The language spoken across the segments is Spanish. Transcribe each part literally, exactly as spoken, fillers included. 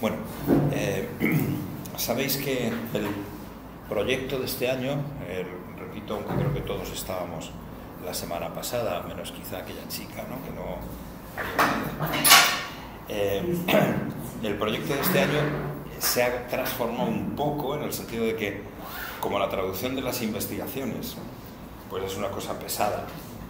Bueno, eh, sabéis que el proyecto de este año, eh, repito, aunque creo que todos estábamos la semana pasada, menos quizá aquella chica, ¿no? Que no había... eh, el proyecto de este año se ha transformado un poco en el sentido de que, como la traducción de las investigaciones, pues es una cosa pesada,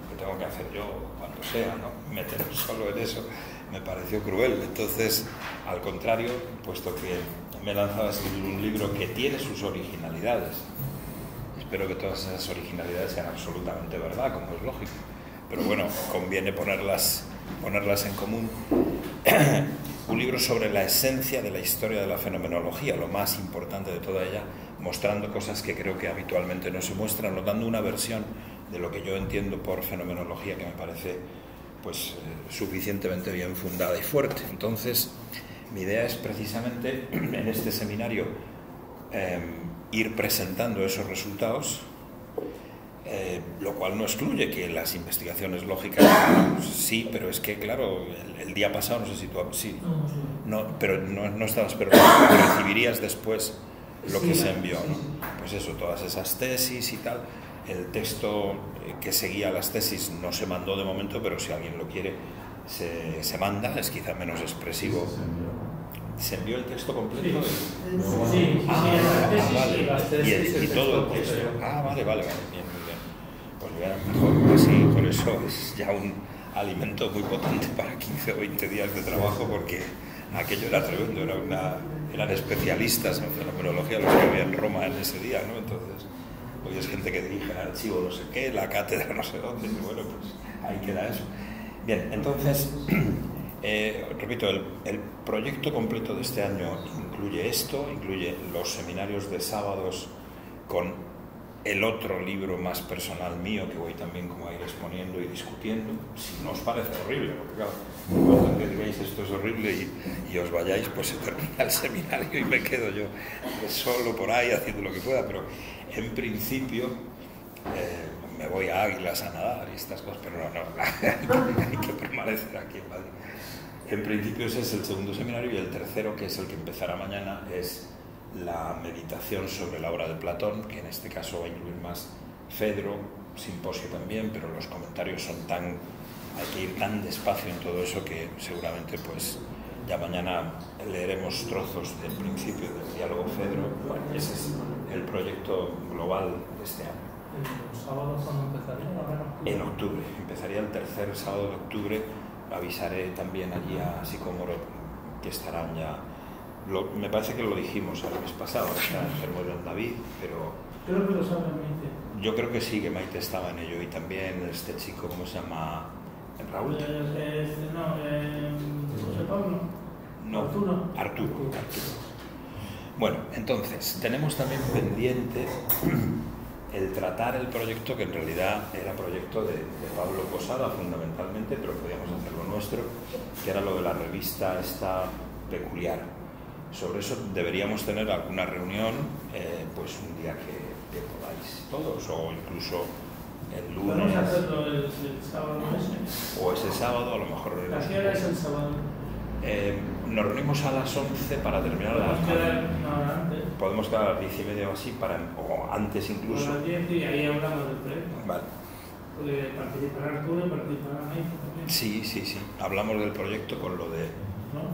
que tengo que hacer yo cuando sea, ¿no? Meterme solo en eso me pareció cruel. Entonces, al contrario, puesto que me he lanzado a escribir un libro que tiene sus originalidades, espero que todas esas originalidades sean absolutamente verdad, como es lógico, pero bueno, conviene ponerlas, ponerlas en común. Un libro sobre la esencia de la historia de la fenomenología, lo más importante de toda ella, mostrando cosas que creo que habitualmente no se muestran, o dando una versión de lo que yo entiendo por fenomenología que me parece pues eh, suficientemente bien fundada y fuerte. Entonces, mi idea es precisamente en este seminario eh, ir presentando esos resultados, eh, lo cual no excluye que las investigaciones lógicas, pues, sí, pero es que claro, el, el día pasado no sé si tú, sí, no, pero no, no estabas, pero recibirías después lo que se envió, ¿no? Pues eso, todas esas tesis y tal. El texto que seguía las tesis no se mandó de momento, pero si alguien lo quiere, se, se manda, es quizá menos expresivo. ¿Se envió el texto completo? Sí, y todo el texto. Ah, vale, vale, vale, bien, bien. Pues ya, mejor así, por eso es ya un alimento muy potente para quince o veinte días de trabajo, porque aquello era tremendo, era una, eran especialistas en fenomenología los que había en Roma en ese día, ¿no? Entonces... hoy es gente que dirige el archivo no sé qué, la cátedra no sé dónde, y bueno, pues ahí queda eso. Bien, entonces, eh, repito, el, el proyecto completo de este año incluye esto, incluye los seminarios de sábados con el otro libro más personal mío que voy también como a ir exponiendo y discutiendo, si no os parece horrible, porque claro, cuando digáis esto es horrible y, y os vayáis, pues se termina el seminario y me quedo yo solo por ahí haciendo lo que pueda, pero en principio eh, me voy a Águilas a nadar y estas cosas, pero no, no, hay que permanecer aquí en Madrid. En principio ese es el segundo seminario, y el tercero, que es el que empezará mañana, es la meditación sobre la obra de Platón, que en este caso va a incluir más Fedro, simposio también, pero los comentarios son tan... hay que ir tan despacio en todo eso que seguramente pues ya mañana leeremos trozos del principio del diálogo Fedro. Bueno, ese es el proyecto global de este año. ¿Los sábados cuándo empezaría? En octubre, empezaría el tercer sábado de octubre. Avisaré también allí a Psicómoros que estarán ya... Lo, me parece que lo dijimos el mes pasado, está enfermo de David, pero... Creo que lo sabe Maite. Yo creo que sí, que Maite estaba en ello, y también este chico, ¿cómo se llama? ¿Raúl? Eh, eh, no, eh, José Pablo. No, Arturo. Arturo, Arturo. Bueno, entonces, tenemos también pendiente el tratar el proyecto, que en realidad era proyecto de, de Pablo Posada fundamentalmente, pero podíamos hacerlo nuestro, que era lo de la revista esta peculiar. Sobre eso deberíamos tener alguna reunión, eh, pues un día que, que podáis todos, o incluso el lunes. ¿Podemos hacerlo el, el sábado ese? O ese sábado, a lo mejor... ¿A qué hora es el sábado? Eh, nos reunimos a las once para terminar la... ¿Podemos quedar antes? Podemos quedar a las diez y media o así, para, o antes incluso. A las diez y ahí hablamos del proyecto. Vale. Porque participará Arturo y participará Maite también. Sí, sí, sí. Hablamos del proyecto con lo de...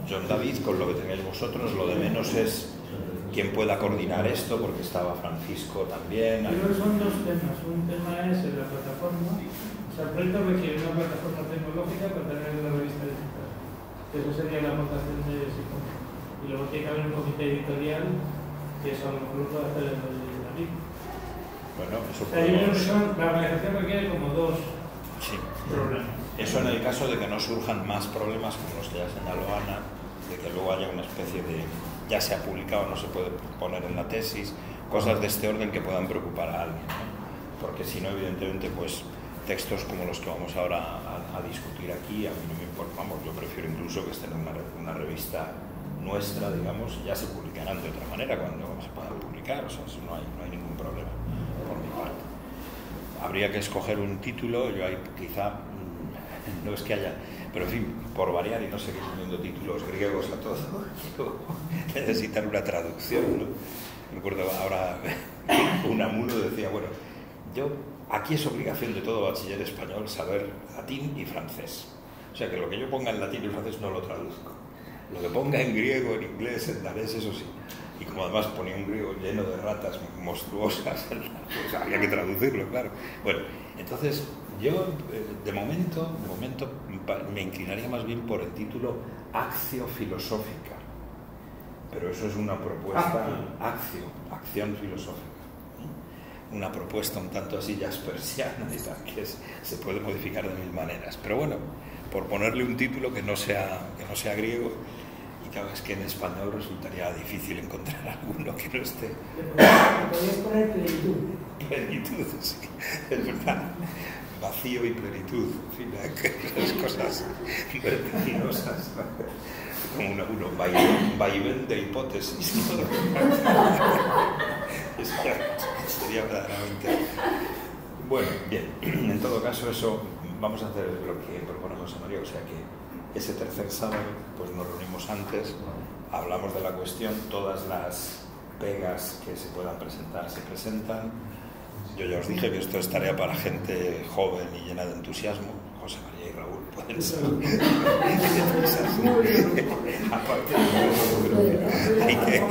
John David, con lo que tengáis vosotros. Lo de menos es quien pueda coordinar esto, porque estaba Francisco también. Creo que son dos temas. Un tema es en la plataforma. O sea, el proyecto requiere una plataforma tecnológica para tener la revista digital. Eso sería la votación de Psicómoros. Y luego tiene que haber un comité editorial, que eso a lo mejor puede hacer el de David. Bueno, eso puede ser. La organización requiere como dos sí. problemas. Eso en el caso de que no surjan más problemas como los que ya señaló Ana, de que luego haya una especie de... ya se ha publicado, no se puede poner en la tesis, cosas de este orden que puedan preocupar a alguien, ¿no? Porque si no, evidentemente, pues textos como los que vamos ahora a, a discutir aquí, a mí no me importa, vamos, yo prefiero incluso que estén en una, una revista nuestra, digamos, ya se publicarán de otra manera cuando se puedan publicar, o sea, no hay, no hay ningún problema por mi parte. Habría que escoger un título, yo ahí quizá... no es que haya, pero en fin, por variar y no seguir poniendo títulos griegos a todo, yo necesitar una traducción, ¿no? Me acuerdo ahora, Unamuno decía, bueno, yo, aquí es obligación de todo bachiller español saber latín y francés. O sea, que lo que yo ponga en latín y francés no lo traduzco. Lo que ponga en griego, en inglés, en danés, eso sí. Y como además ponía un griego lleno de ratas monstruosas, pues había que traducirlo, claro. Bueno, entonces yo de momento, de momento me inclinaría más bien por el título Accio Filosófica. Pero eso es una propuesta, Accio, acción filosófica. Una propuesta un tanto así jaspersiana y tal, que es, se puede modificar de mil maneras. Pero bueno, por ponerle un título que no sea, que no sea griego. Claro, es que en español resultaría difícil encontrar alguno que no esté. Podrías poner plenitud. Plenitud, sí, es verdad. Vacío y plenitud, en fin, las cosas vertiginosas, como uno, uno vaivén de hipótesis. Sería verdaderamente. Bueno, bien, en todo caso, eso vamos a hacer lo que propone José María, o sea que. Ese tercer sábado, pues nos reunimos antes, hablamos de la cuestión, todas las pegas que se puedan presentar se presentan. Yo ya os dije que esto es tarea para gente joven y llena de entusiasmo. José María y Raúl pueden ser. Aparte de eso, hay que,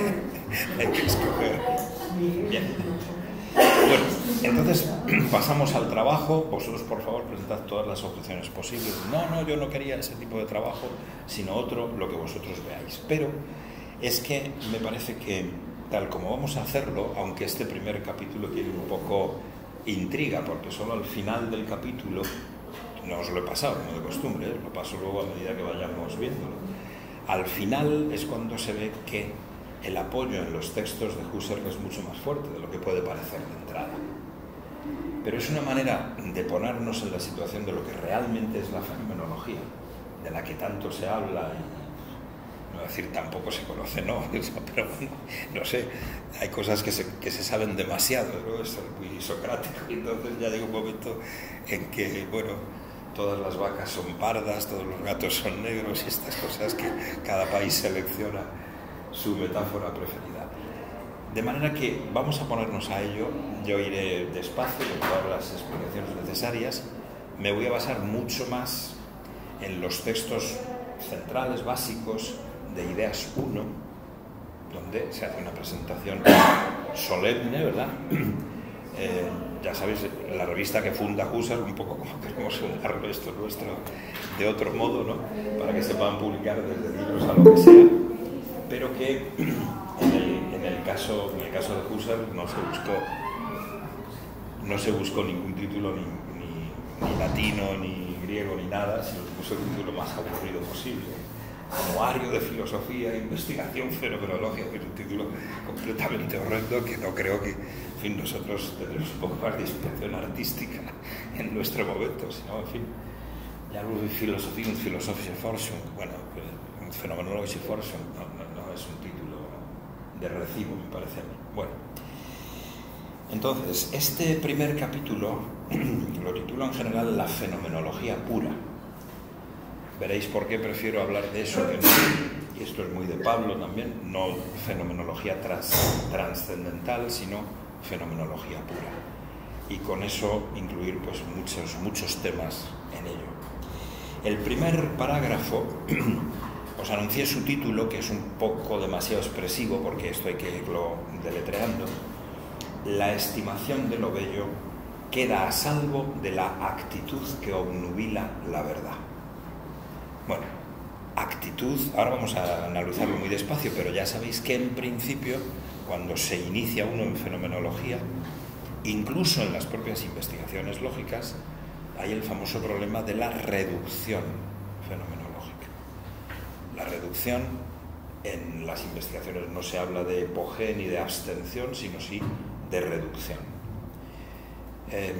hay que escoger. Bien. Bueno, entonces pasamos al trabajo. Vosotros, por favor, presentad todas las objeciones posibles. No, no, yo no quería ese tipo de trabajo, sino otro, lo que vosotros veáis. Pero es que me parece que, tal como vamos a hacerlo, aunque este primer capítulo tiene un poco intriga, porque solo al final del capítulo, no os lo he pasado como de costumbre, ¿eh? Lo paso luego a medida que vayamos viéndolo. Al final es cuando se ve que el apoyo en los textos de Husserl es mucho más fuerte de lo que puede parecer de entrada. Pero es una manera de ponernos en la situación de lo que realmente es la fenomenología, de la que tanto se habla, y no voy a decir tampoco se conoce, no, pero bueno, no sé, hay cosas que se, que se saben demasiado, ¿no? Es muy socrático, y entonces ya llega un momento en que, bueno, todas las vacas son pardas, todos los gatos son negros, y estas cosas que cada país selecciona su metáfora preferida. De manera que vamos a ponernos a ello. Yo iré despacio con todas las explicaciones necesarias. Me voy a basar mucho más en los textos centrales, básicos de Ideas uno, donde se hace una presentación solemne, ¿verdad? Eh, ya sabéis, la revista que funda Husserl, un poco como queremos fundarlo esto nuestro de otro modo, ¿no? Para que se puedan publicar desde libros a lo que sea. Pero que en el, en, el caso, en el caso de Husserl no se buscó, no se buscó ningún título, ni, ni, ni latino, ni griego, ni nada, sino que puso el título más aburrido posible. Anuario de Filosofía e Investigación Fenomenológica, que es un título completamente horrendo, que no creo que, en fin, nosotros tendremos un poco más de inspiración artística en nuestro momento, sino, en fin, la filosofía, un filosofía forschung, bueno, un fenomenología forschung, es un título de recibo, me parece a mí. Bueno, entonces, este primer capítulo lo titulo en general La fenomenología pura. Veréis por qué prefiero hablar de eso, que no, y esto es muy de Pablo también, no fenomenología trans, transcendental, sino fenomenología pura. Y con eso incluir pues muchos, muchos temas en ello. El primer parágrafo... Os anuncié su título, que es un poco demasiado expresivo, porque esto hay que irlo deletreando. La estimación de lo bello queda a salvo de la actitud que obnubila la verdad. Bueno, actitud, ahora vamos a analizarlo muy despacio, pero ya sabéis que en principio, cuando se inicia uno en fenomenología, incluso en las propias investigaciones lógicas, hay el famoso problema de la reducción fenomenológica. La reducción, en las investigaciones no se habla de epogé ni de abstención, sino sí de reducción. Eh,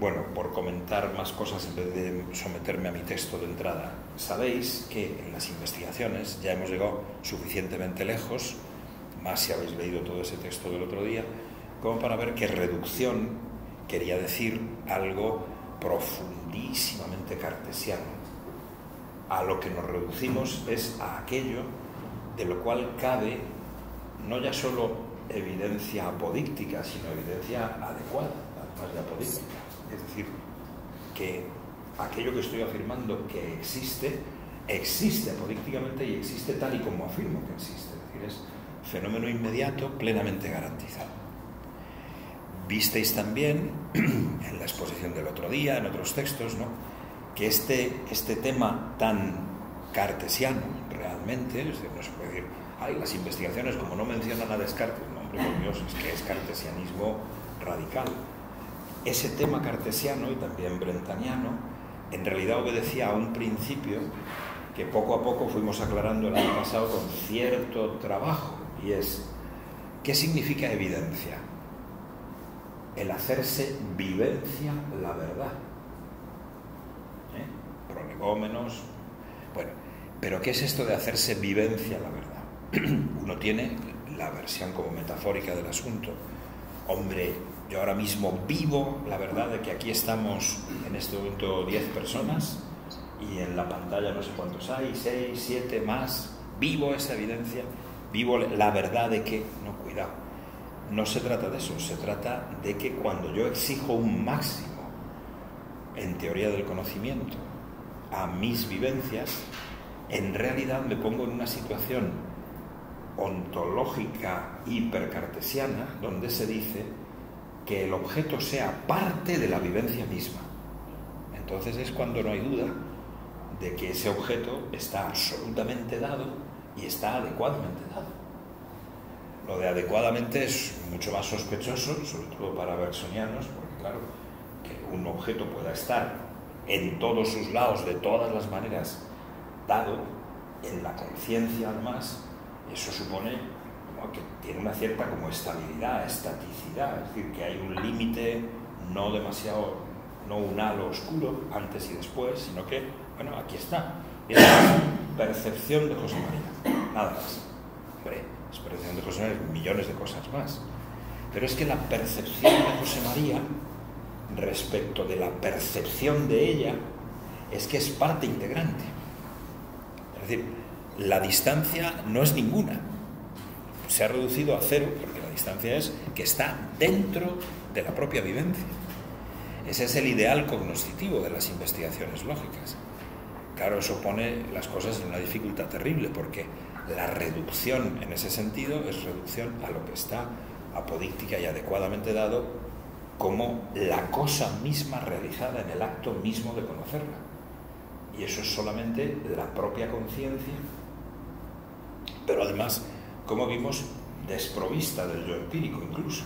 bueno, por comentar más cosas en vez de someterme a mi texto de entrada, sabéis que en las investigaciones ya hemos llegado suficientemente lejos, más si habéis leído todo ese texto del otro día, como para ver que reducción quería decir algo profundísimamente cartesiano. A lo que nos reducimos es a aquello de lo cual cabe no ya solo evidencia apodíctica, sino evidencia adecuada, además de apodíctica. Es decir, que aquello que estoy afirmando que existe, existe apodícticamente y existe tal y como afirmo que existe. Es decir, es fenómeno inmediato plenamente garantizado. Visteis también, en la exposición del otro día, en otros textos, ¿no?, que este, este tema tan cartesiano realmente, es decir, no se puede decir, ay, las investigaciones, como no mencionan a Descartes, no, hombre, por Dios, es que es cartesianismo radical. Ese tema cartesiano y también brentaniano, en realidad obedecía a un principio que poco a poco fuimos aclarando el año pasado con cierto trabajo, y es, ¿qué significa evidencia? El hacerse vivencia la verdad. ¿Eh? Prolegómenos. Bueno, pero ¿qué es esto de hacerse vivencia la verdad? Uno tiene la versión como metafórica del asunto. Hombre, yo ahora mismo vivo la verdad de que aquí estamos en este momento diez personas y en la pantalla no sé cuántos hay, seis, siete más. Vivo esa evidencia, vivo la verdad de que, no, cuidado. No se trata de eso, se trata de que cuando yo exijo un máximo en teoría del conocimiento a mis vivencias, en realidad me pongo en una situación ontológica hipercartesiana donde se dice que el objeto sea parte de la vivencia misma. Entonces es cuando no hay duda de que ese objeto está absolutamente dado y está adecuadamente dado. Lo de adecuadamente es mucho más sospechoso, sobre todo para bersonianos, porque claro, que un objeto pueda estar en todos sus lados, de todas las maneras, dado en la conciencia además, eso supone como que tiene una cierta como estabilidad, estaticidad, es decir, que hay un límite no demasiado, no un halo oscuro antes y después, sino que, bueno, aquí está. Esa es la percepción de José María, nada más. Hombre, experiencia de José María, millones de cosas más. Pero es que la percepción de José María respecto de la percepción de ella es que es parte integrante. Es decir, la distancia no es ninguna. Se ha reducido a cero, porque la distancia es que está dentro de la propia vivencia. Ese es el ideal cognoscitivo de las investigaciones lógicas. Claro, eso pone las cosas en una dificultad terrible, porque la reducción en ese sentido es reducción a lo que está apodíctica y adecuadamente dado como la cosa misma realizada en el acto mismo de conocerla. Y eso es solamente la propia conciencia, pero además, como vimos, desprovista del yo empírico incluso.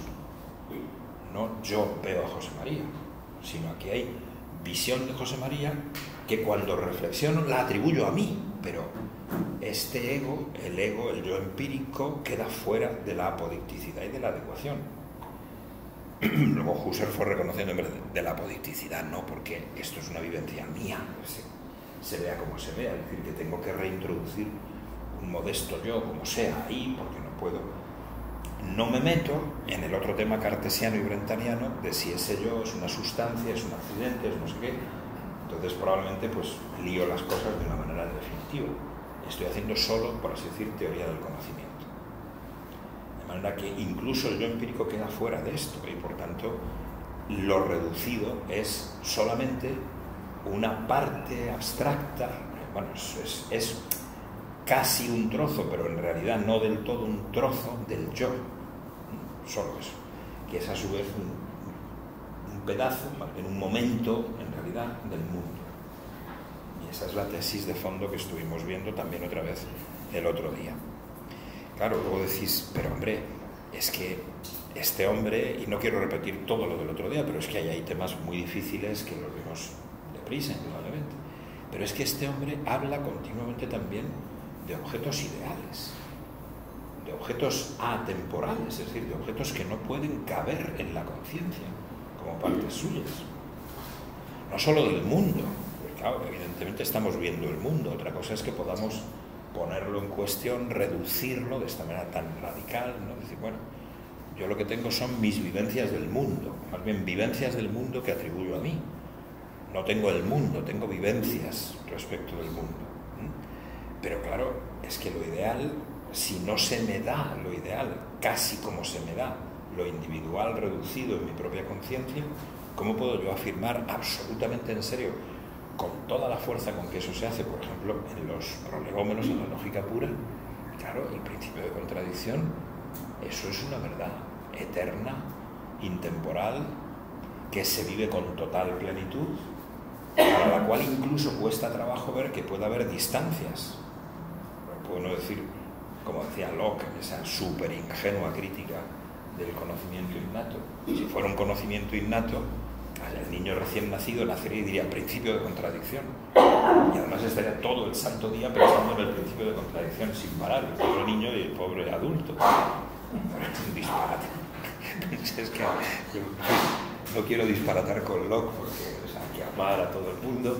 No yo veo a José María, sino aquí hay visión de José María que cuando reflexiono la atribuyo a mí, pero este ego, el ego, el yo empírico, queda fuera de la apodicticidad y de la adecuación. Luego Husserl fue reconociendo de la apodicticidad, no, porque esto es una vivencia mía, se, se vea como se vea, es decir, que tengo que reintroducir un modesto yo, como sea, ahí, porque no puedo. No me meto en el otro tema cartesiano y brentaniano de si ese yo es una sustancia, es un accidente, es no sé qué. Entonces probablemente pues lío las cosas de una manera definitiva. Estoy haciendo solo, por así decir, teoría del conocimiento. De manera que incluso el yo empírico queda fuera de esto y por tanto lo reducido es solamente una parte abstracta, bueno, es, es casi un trozo, pero en realidad no del todo un trozo del yo, solo eso, que es a su vez un, un pedazo, en un momento en realidad del mundo. Esa es la tesis de fondo que estuvimos viendo también otra vez el otro día. Claro, luego decís, pero hombre, es que este hombre, y no quiero repetir todo lo del otro día, pero es que hay, hay temas muy difíciles que los vemos deprisa, indudablemente. Pero es que este hombre habla continuamente también de objetos ideales, de objetos atemporales, es decir, de objetos que no pueden caber en la conciencia como partes suyas. No solo del mundo. Claro, evidentemente estamos viendo el mundo, otra cosa es que podamos ponerlo en cuestión, reducirlo de esta manera tan radical, ¿no? Decir, bueno, yo lo que tengo son mis vivencias del mundo, más bien vivencias del mundo que atribuyo a mí. No tengo el mundo, tengo vivencias respecto del mundo. Pero claro, es que lo ideal si no se me da lo ideal, casi como se me da lo individual reducido en mi propia conciencia, ¿cómo puedo yo afirmar absolutamente en serio, con toda la fuerza con que eso se hace, por ejemplo, en los prolegómenos, en la lógica pura? Claro, el principio de contradicción, eso es una verdad eterna, intemporal, que se vive con total plenitud, para la cual incluso cuesta trabajo ver que puede haber distancias. Puedo no decir, como decía Locke, esa súper ingenua crítica del conocimiento innato. Si fuera un conocimiento innato, al niño recién nacido nacería y diría principio de contradicción, y además estaría todo el santo día pensando en el principio de contradicción sin parar, el pobre niño y el pobre adulto. Pero es un disparate. Es que yo no quiero disparatar con Locke porque, o sea, hay que amar a todo el mundo.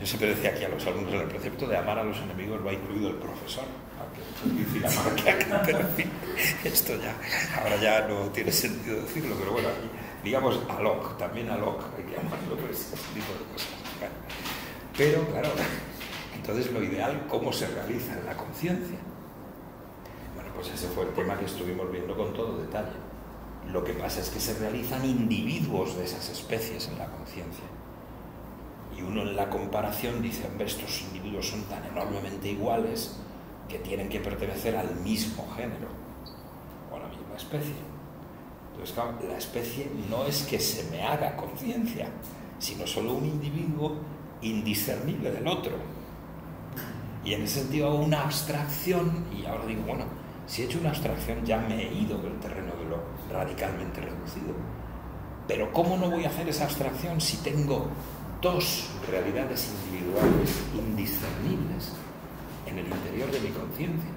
Yo siempre decía aquí a los alumnos, en el precepto de amar a los enemigos va incluido el profesor. Esto ya, ahora ya no tiene sentido decirlo, pero bueno, digamos a Locke, también a Locke, hay que amarlo por ese tipo de cosas. Pero claro, entonces lo ideal, ¿cómo se realiza en la conciencia? Bueno, pues ese fue el tema que estuvimos viendo con todo detalle. Lo que pasa es que se realizan individuos de esas especies en la conciencia. Y uno en la comparación dice, hombre, estos individuos son tan enormemente iguales que tienen que pertenecer al mismo género o a la misma especie. Entonces, claro, la especie no es que se me haga conciencia, sino solo un individuo indiscernible del otro. Y en ese sentido hago una abstracción, y ahora digo, bueno, si he hecho una abstracción ya me he ido del terreno de lo radicalmente reducido. Pero ¿cómo no voy a hacer esa abstracción si tengo dos realidades individuales indiscernibles en el interior de mi conciencia,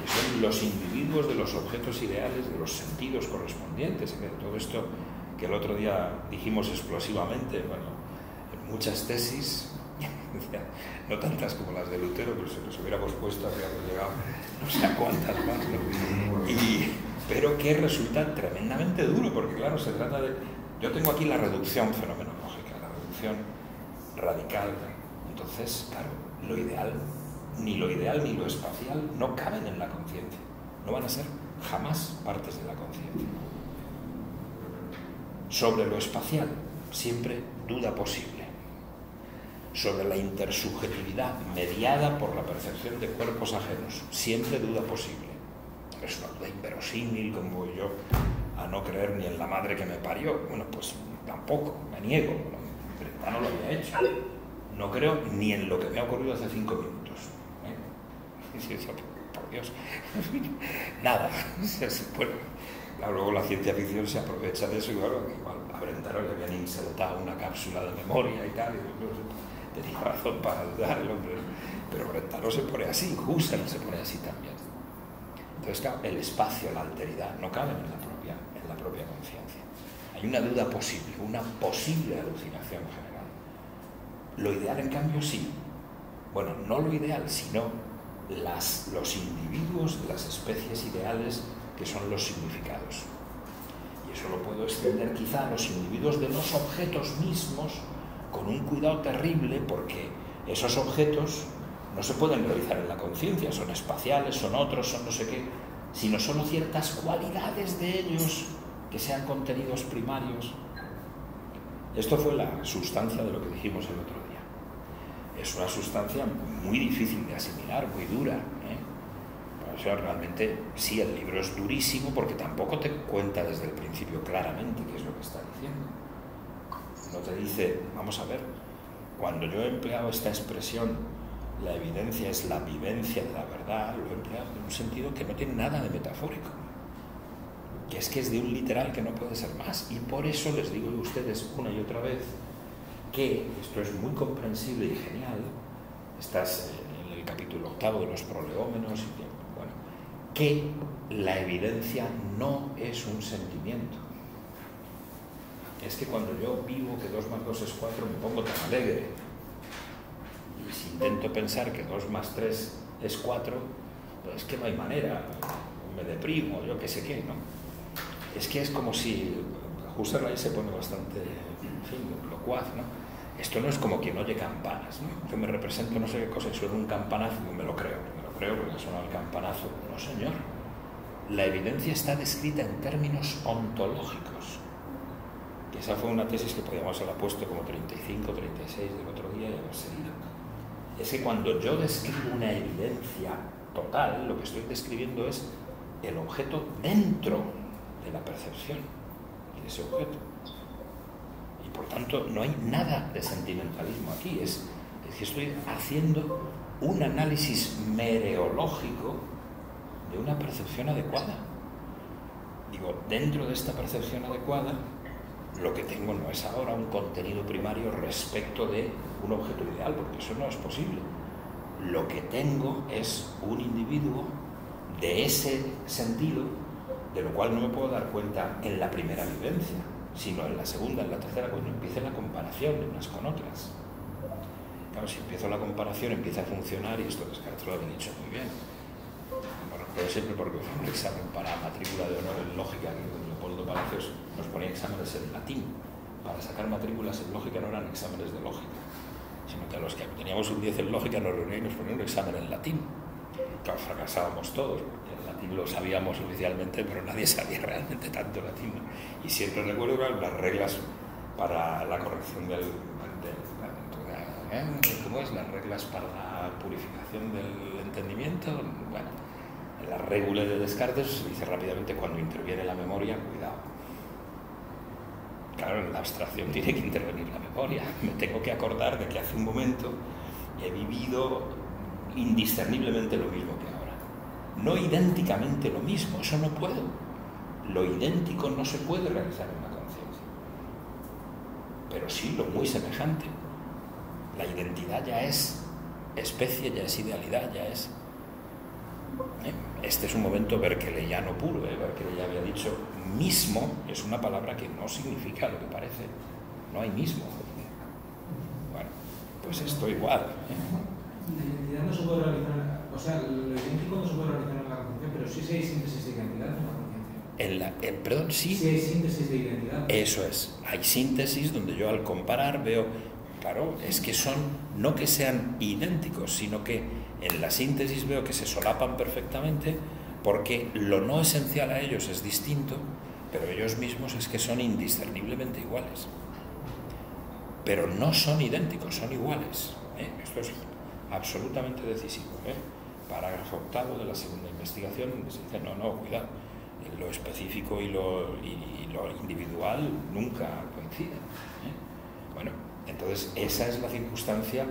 que son los individuos de los objetos ideales, de los sentidos correspondientes, que todo esto que el otro día dijimos explosivamente, bueno, en muchas tesis, no tantas como las de Lutero, pero si nos hubiéramos puesto habríamos llegado no sé a cuántas más, ¿no? Y, pero que resulta tremendamente duro, porque claro, se trata de... Yo tengo aquí la reducción fenomenológica, la reducción radical, entonces, claro, lo ideal... Ni lo ideal ni lo espacial no caben en la conciencia. No van a ser jamás partes de la conciencia. Sobre lo espacial, siempre duda posible. Sobre la intersubjetividad mediada por la percepción de cuerpos ajenos, siempre duda posible. Es una duda inverosímil, como voy yo a no creer ni en la madre que me parió. Bueno, pues tampoco, me niego. Brentano lo había hecho. No creo ni en lo que me ha ocurrido hace cinco minutos. Por Dios, nada. Bueno, luego la ciencia ficción se aprovecha de eso, y claro, igual a Brentano le habían insertado una cápsula de memoria y tal, y tenía razón para dudar el hombre, pero Brentano se pone así, Husserl se pone así también. Entonces, claro, el espacio, la alteridad no caben en la propia, en la propia conciencia. Hay una duda posible, una posible alucinación general. Lo ideal, en cambio, sí. Bueno, no lo ideal, sino las, los individuos de las especies ideales, que son los significados. Y eso lo puedo extender quizá a los individuos de los objetos mismos, con un cuidado terrible, porque esos objetos no se pueden realizar en la conciencia, son espaciales, son otros, son no sé qué, sino solo ciertas cualidades de ellos que sean contenidos primarios. Esto fue la sustancia de lo que dijimos el otro día. Es una sustancia muy difícil de asimilar, muy dura, ¿eh? Por eso realmente sí, el libro es durísimo, porque tampoco te cuenta desde el principio claramente qué es lo que está diciendo. No te dice, vamos a ver, cuando yo he empleado esta expresión, la evidencia es la vivencia de la verdad, lo he empleado en un sentido que no tiene nada de metafórico, que es que es de un literal que no puede ser más. Y por eso les digo a ustedes una y otra vez que esto es muy comprensible y genial. Estás en el capítulo octavo de los prolegómenos, y que, bueno, que la evidencia no es un sentimiento. Es que cuando yo vivo que dos más dos es cuatro me pongo tan alegre, y si intento pensar que dos más tres es cuatro, pues es que no hay manera, me deprimo, yo qué sé qué, ¿no? Es que es como si... Husserl ahí se pone bastante, en fin, locuaz, ¿no? Esto no es como quien oye campanas, ¿no? Yo me represento no sé qué cosa y suena un campanazo, me lo creo, me lo creo porque suena el campanazo. No, señor. La evidencia está descrita en términos ontológicos. Que esa fue una tesis que podíamos haber puesto como treinta y cinco, treinta y seis del otro día y haber seguido. Es que cuando yo describo una evidencia total, lo que estoy describiendo es el objeto dentro de la percepción de ese objeto. Y por tanto no hay nada de sentimentalismo aquí, es, es que estoy haciendo un análisis mereológico de una percepción adecuada. Digo, dentro de esta percepción adecuada, lo que tengo no es ahora un contenido primario respecto de un objeto ideal, porque eso no es posible. Lo que tengo es un individuo de ese sentido, de lo cual no me puedo dar cuenta en la primera vivencia, sino en la segunda, en la tercera, cuando empiece la comparación de unas con otras. Claro, si empiezo la comparación empieza a funcionar, y esto Descartes lo ha dicho muy bien. Me recuerdo siempre porque fue un examen para matrícula de honor en lógica, que con Leopoldo Palacios nos ponía exámenes en latín. Para sacar matrículas en lógica no eran exámenes de lógica, sino que a los que teníamos un diez en lógica nos reunían y nos ponían un examen en latín. Claro, fracasábamos todos, porque el latín lo sabíamos oficialmente, pero nadie sabía realmente tanto latín. Y siempre recuerdo las reglas para la corrección del... del, del ¿cómo es? Las reglas para la purificación del entendimiento. Bueno, en la regula de Descartes se dice rápidamente, cuando interviene la memoria, cuidado. Claro, en la abstracción tiene que intervenir la memoria. Me tengo que acordar de que hace un momento he vivido indiscerniblemente lo mismo que ahora, no idénticamente lo mismo, eso no puedo. Lo idéntico no se puede realizar en una conciencia, pero sí lo muy semejante. La identidad ya es especie, ya es idealidad, ya es... Este es un momento berkeleyano puro, ¿eh? Berkeley ya había dicho, mismo es una palabra que no significa lo que parece, no hay mismo. Bueno, pues esto igual, ¿eh? La identidad no se puede realizar, o sea, lo idéntico no se puede realizar en la conciencia, pero sí hay síntesis de identidad en la conciencia. En la, en, perdón, sí. Sí hay síntesis de identidad. Eso es, hay síntesis donde yo al comparar veo, claro, es que son, no que sean idénticos, sino que en la síntesis veo que se solapan perfectamente, porque lo no esencial a ellos es distinto, pero ellos mismos es que son indiscerniblemente iguales. Pero no son idénticos, son iguales, ¿eh? Esto es absolutamente decisivo, ¿eh? Parágrafo octavo de la segunda investigación, donde se dice, no, no, cuidado, lo específico y lo, y, y lo individual nunca coinciden, ¿eh? Bueno, entonces esa es la circunstancia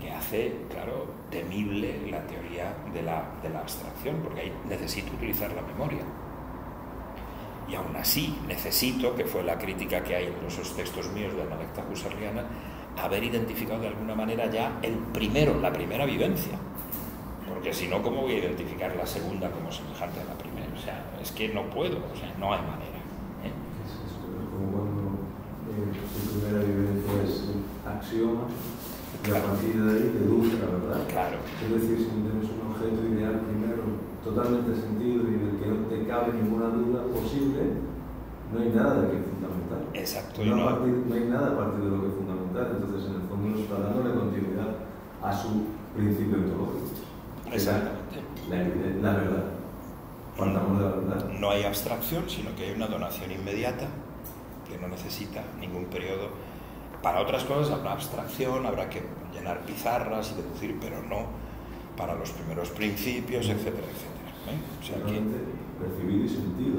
que hace, claro, temible la teoría de la, de la abstracción, porque ahí necesito utilizar la memoria. Y aún así necesito, que fue la crítica que hay en esos textos míos de la dialéctica husserliana, haber identificado de alguna manera ya el primero, la primera vivencia, porque si no, ¿cómo voy a identificar la segunda como semejante a la primera? O sea, es que no puedo, o sea, no hay manera, ¿eh? Es, es como cuando eh, tu primera vivencia es un axioma, claro, y a partir de ahí deduce la verdad. Claro. Es decir, si no tienes un objeto ideal primero, totalmente sentido y del que no te cabe ninguna duda posible, no hay nada de que fundamentar. Exacto. No, no, partir, no hay nada a partir de lo que fundamentar. Entonces, en el fondo, nos está dando la continuidad a su principio ontológico. Exactamente. La, la, la verdad. Faltamos de la verdad. No hay abstracción, sino que hay una donación inmediata que no necesita ningún periodo. Para otras cosas habrá abstracción, habrá que llenar pizarras y deducir, pero no para los primeros principios, etcétera, etcétera, ¿eh? O sea, aquí... Percibir y sentido.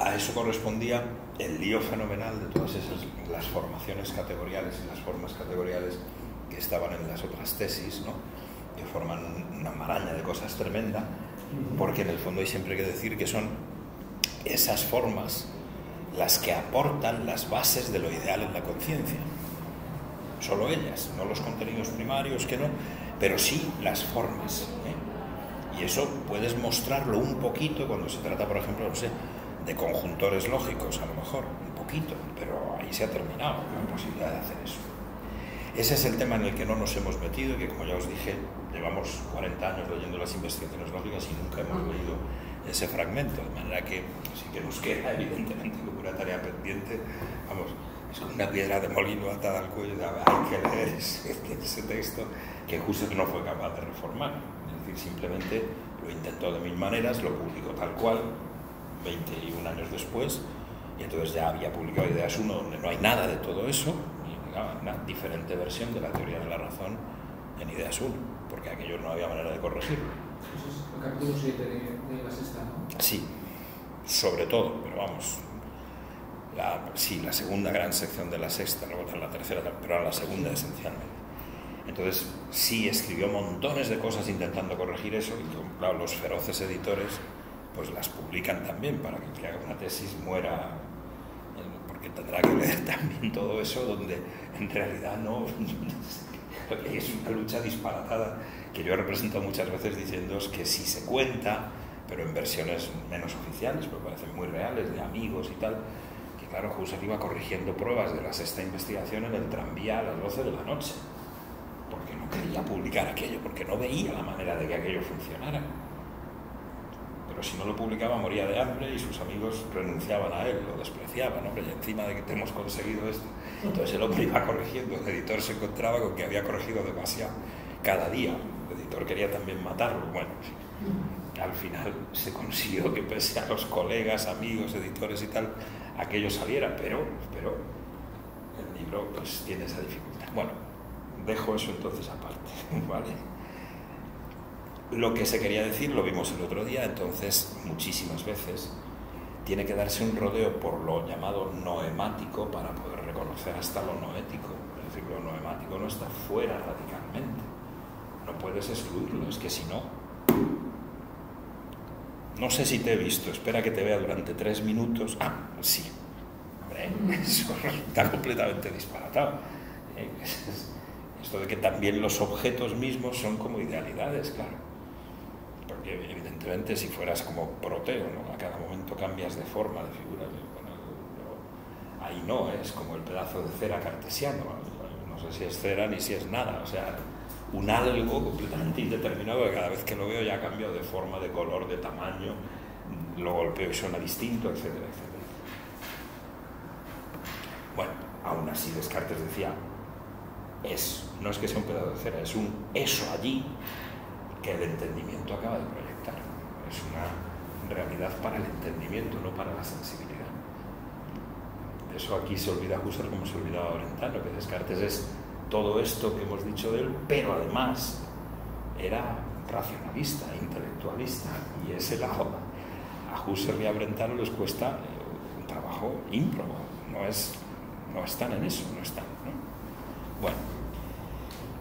A eso correspondía el lío fenomenal de todas esas, las formaciones categoriales y las formas categoriales que estaban en las otras tesis, ¿no? Que forman una maraña de cosas tremenda, porque en el fondo hay siempre que decir que son esas formas las que aportan las bases de lo ideal en la conciencia. Solo ellas, no los contenidos primarios, que no, pero sí las formas, ¿eh? Y eso puedes mostrarlo un poquito cuando se trata, por ejemplo, no sé, de conjuntores lógicos, a lo mejor, un poquito, pero ahí se ha terminado la posibilidad de hacer eso. Ese es el tema en el que no nos hemos metido y que, como ya os dije, llevamos cuarenta años leyendo las investigaciones lógicas y nunca hemos leído ese fragmento, de manera que sí que nos queda evidentemente como una tarea pendiente, vamos, es como una piedra de molino atada al cuello, hay que leer ese, ese texto que Husserl no fue capaz de reformar, es decir, simplemente lo intentó de mil maneras, lo publicó tal cual, veintiún años después, y entonces ya había publicado Ideas uno donde no hay nada de todo eso, y una diferente versión de la teoría de la razón en Ideas uno, porque aquello no había manera de corregirlo. Eso es el capítulo siete de, de la sexta, ¿no? Sí, sobre todo, pero vamos, la, sí, la segunda gran sección de la sexta, luego la tercera, pero la segunda esencialmente. Entonces, sí escribió montones de cosas intentando corregir eso, y claro, los feroces editores pues las publican también para que quien haga una tesis muera, porque tendrá que leer también todo eso, donde en realidad no... Es una lucha disparatada que yo he representado muchas veces diciendo que sí se cuenta, pero en versiones menos oficiales, porque parecen muy reales, de amigos y tal, que claro, Husserl iba corrigiendo pruebas de la sexta investigación en el tranvía a las doce de la noche, porque no quería publicar aquello, porque no veía la manera de que aquello funcionara. Pero si no lo publicaba moría de hambre y sus amigos renunciaban a él, lo despreciaban, hombre, y encima de que hemos conseguido esto. Entonces el hombre iba corrigiendo, el editor se encontraba con que había corregido demasiado cada día, el editor quería también matarlo. Bueno, al final se consiguió que pese a los colegas, amigos, editores y tal, aquello saliera, pero, pero el libro pues tiene esa dificultad. Bueno, dejo eso entonces aparte, ¿vale? Lo que se quería decir lo vimos el otro día, entonces muchísimas veces tiene que darse un rodeo por lo llamado noemático para poder reconocer hasta lo noético. Es decir, lo noemático no está fuera radicalmente, no puedes excluirlo, es que si no... No sé si te he visto, espera que te vea durante tres minutos... Ah, sí, hombre, eso está completamente disparatado. Esto de que también los objetos mismos son como idealidades, claro. Porque evidentemente si fueras como Proteo, ¿no? A cada momento cambias de forma, de figura, bueno, pero ahí no, es como el pedazo de cera cartesiano, no sé si es cera ni si es nada, o sea, un algo completamente indeterminado que cada vez que lo veo ya ha cambiado de forma, de color, de tamaño, lo golpeo y suena distinto, etcétera, etcétera. Bueno, aún así Descartes decía, es, no es que sea un pedazo de cera, es un eso allí, que el entendimiento acaba de proyectar. Es una realidad para el entendimiento, no para la sensibilidad. Eso aquí se olvida Husserl como se olvidaba Brentano, que Descartes es todo esto que hemos dicho de él, pero además era racionalista, intelectualista, y es el ajoba. A Husserl y a Brentano les cuesta un trabajo ímprobo, no, es, no están en eso, no están, ¿no? Bueno.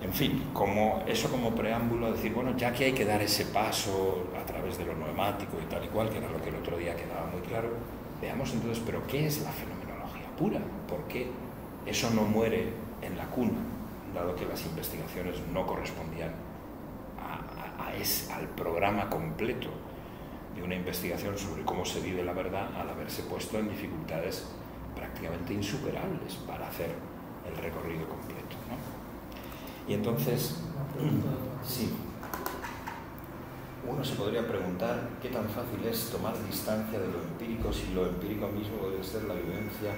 En fin, como eso como preámbulo, decir, bueno, ya que hay que dar ese paso a través de lo noemático y tal y cual, que era lo que el otro día quedaba muy claro, veamos entonces, pero ¿qué es la fenomenología pura? ¿Por qué eso no muere en la cuna, dado que las investigaciones no correspondían a, a, a es, al programa completo de una investigación sobre cómo se vive la verdad al haberse puesto en dificultades prácticamente insuperables para hacer el recorrido completo, ¿no? Y entonces, sí, uno se podría preguntar qué tan fácil es tomar distancia de lo empírico si lo empírico mismo debe ser la vivencia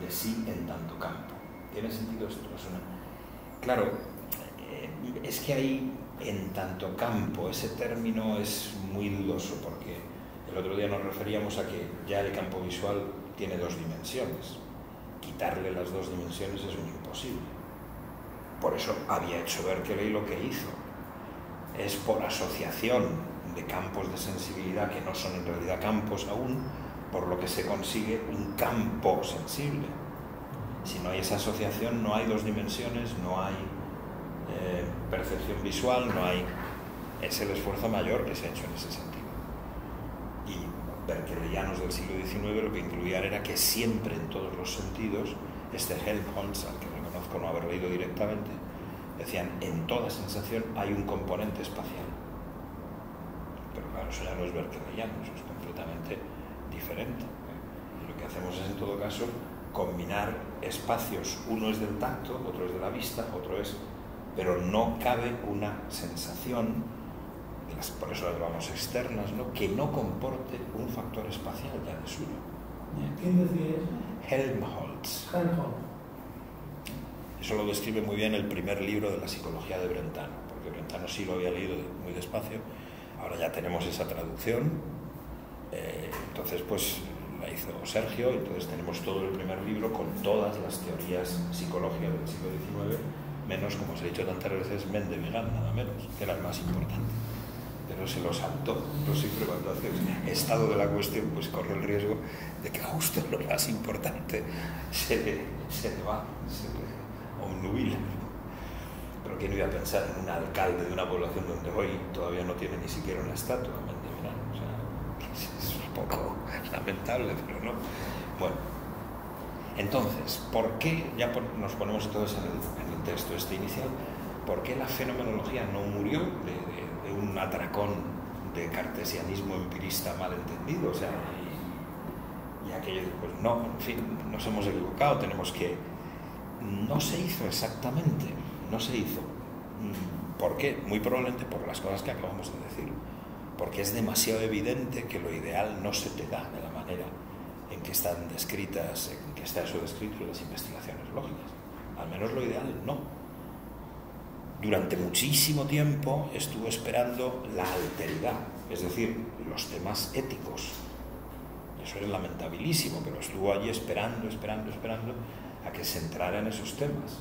de sí en tanto campo. ¿Tiene sentido esto? Claro, es que ahí en tanto campo ese término es muy dudoso, porque el otro día nos referíamos a que ya el campo visual tiene dos dimensiones. Quitarle las dos dimensiones es un imposible. Por eso había hecho Berkeley lo que hizo. Es por asociación de campos de sensibilidad que no son en realidad campos aún, por lo que se consigue un campo sensible. Si no hay esa asociación, no hay dos dimensiones, no hay eh, percepción visual, no hay... Es el esfuerzo mayor que se ha hecho en ese sentido. Y berkeleyanos del siglo diecinueve lo que incluían era que siempre, en todos los sentidos, este Helmholtz, al que reconozco no haber leído directamente, decían, en toda sensación hay un componente espacial. Pero claro, eso ya no es berkeleyano, eso es completamente diferente. Y lo que hacemos es, en todo caso, combinar espacios. Uno es del tacto, otro es de la vista, otro es... Pero no cabe una sensación las, por eso las llamamos externas, ¿no?, que no comporten un factor espacial, ya de suyo. ¿Quién decía eso? Helmholtz. Helmholtz. Eso lo describe muy bien el primer libro de la psicología de Brentano, porque Brentano sí lo había leído muy despacio, ahora ya tenemos esa traducción, eh, entonces pues la hizo Sergio, entonces tenemos todo el primer libro con todas las teorías psicológicas del siglo diecinueve, menos, como os he dicho tantas veces, Mende Vigan, nada menos, que era el más importante, pero se lo saltó. Pero siempre cuando hace estado de la cuestión, pues corre el riesgo de que justo lo más importante se le, se le va, se le omnubila. Pero quién iba a pensar en un alcalde de una población donde hoy todavía no tiene ni siquiera una estatua, Mende Vigan, o sea, es un poco lamentable, pero no. Bueno. Entonces, ¿por qué, ya nos ponemos todos en el, en el texto este inicial, por qué la fenomenología no murió de, de, de un atracón de cartesianismo empirista mal entendido? O sea, y, y aquello de, pues no, en fin, nos hemos equivocado, tenemos que... No se hizo exactamente, no se hizo. ¿Por qué? Muy probablemente por las cosas que acabamos de decir. Porque es demasiado evidente que lo ideal no se te da de la manera en que están descritas, en que está eso descrito en las investigaciones lógicas. Al menos lo ideal no. Durante muchísimo tiempo estuvo esperando la alteridad, es decir, los temas éticos. Eso es lamentabilísimo, pero estuvo allí esperando, esperando, esperando a que se entrara en esos temas.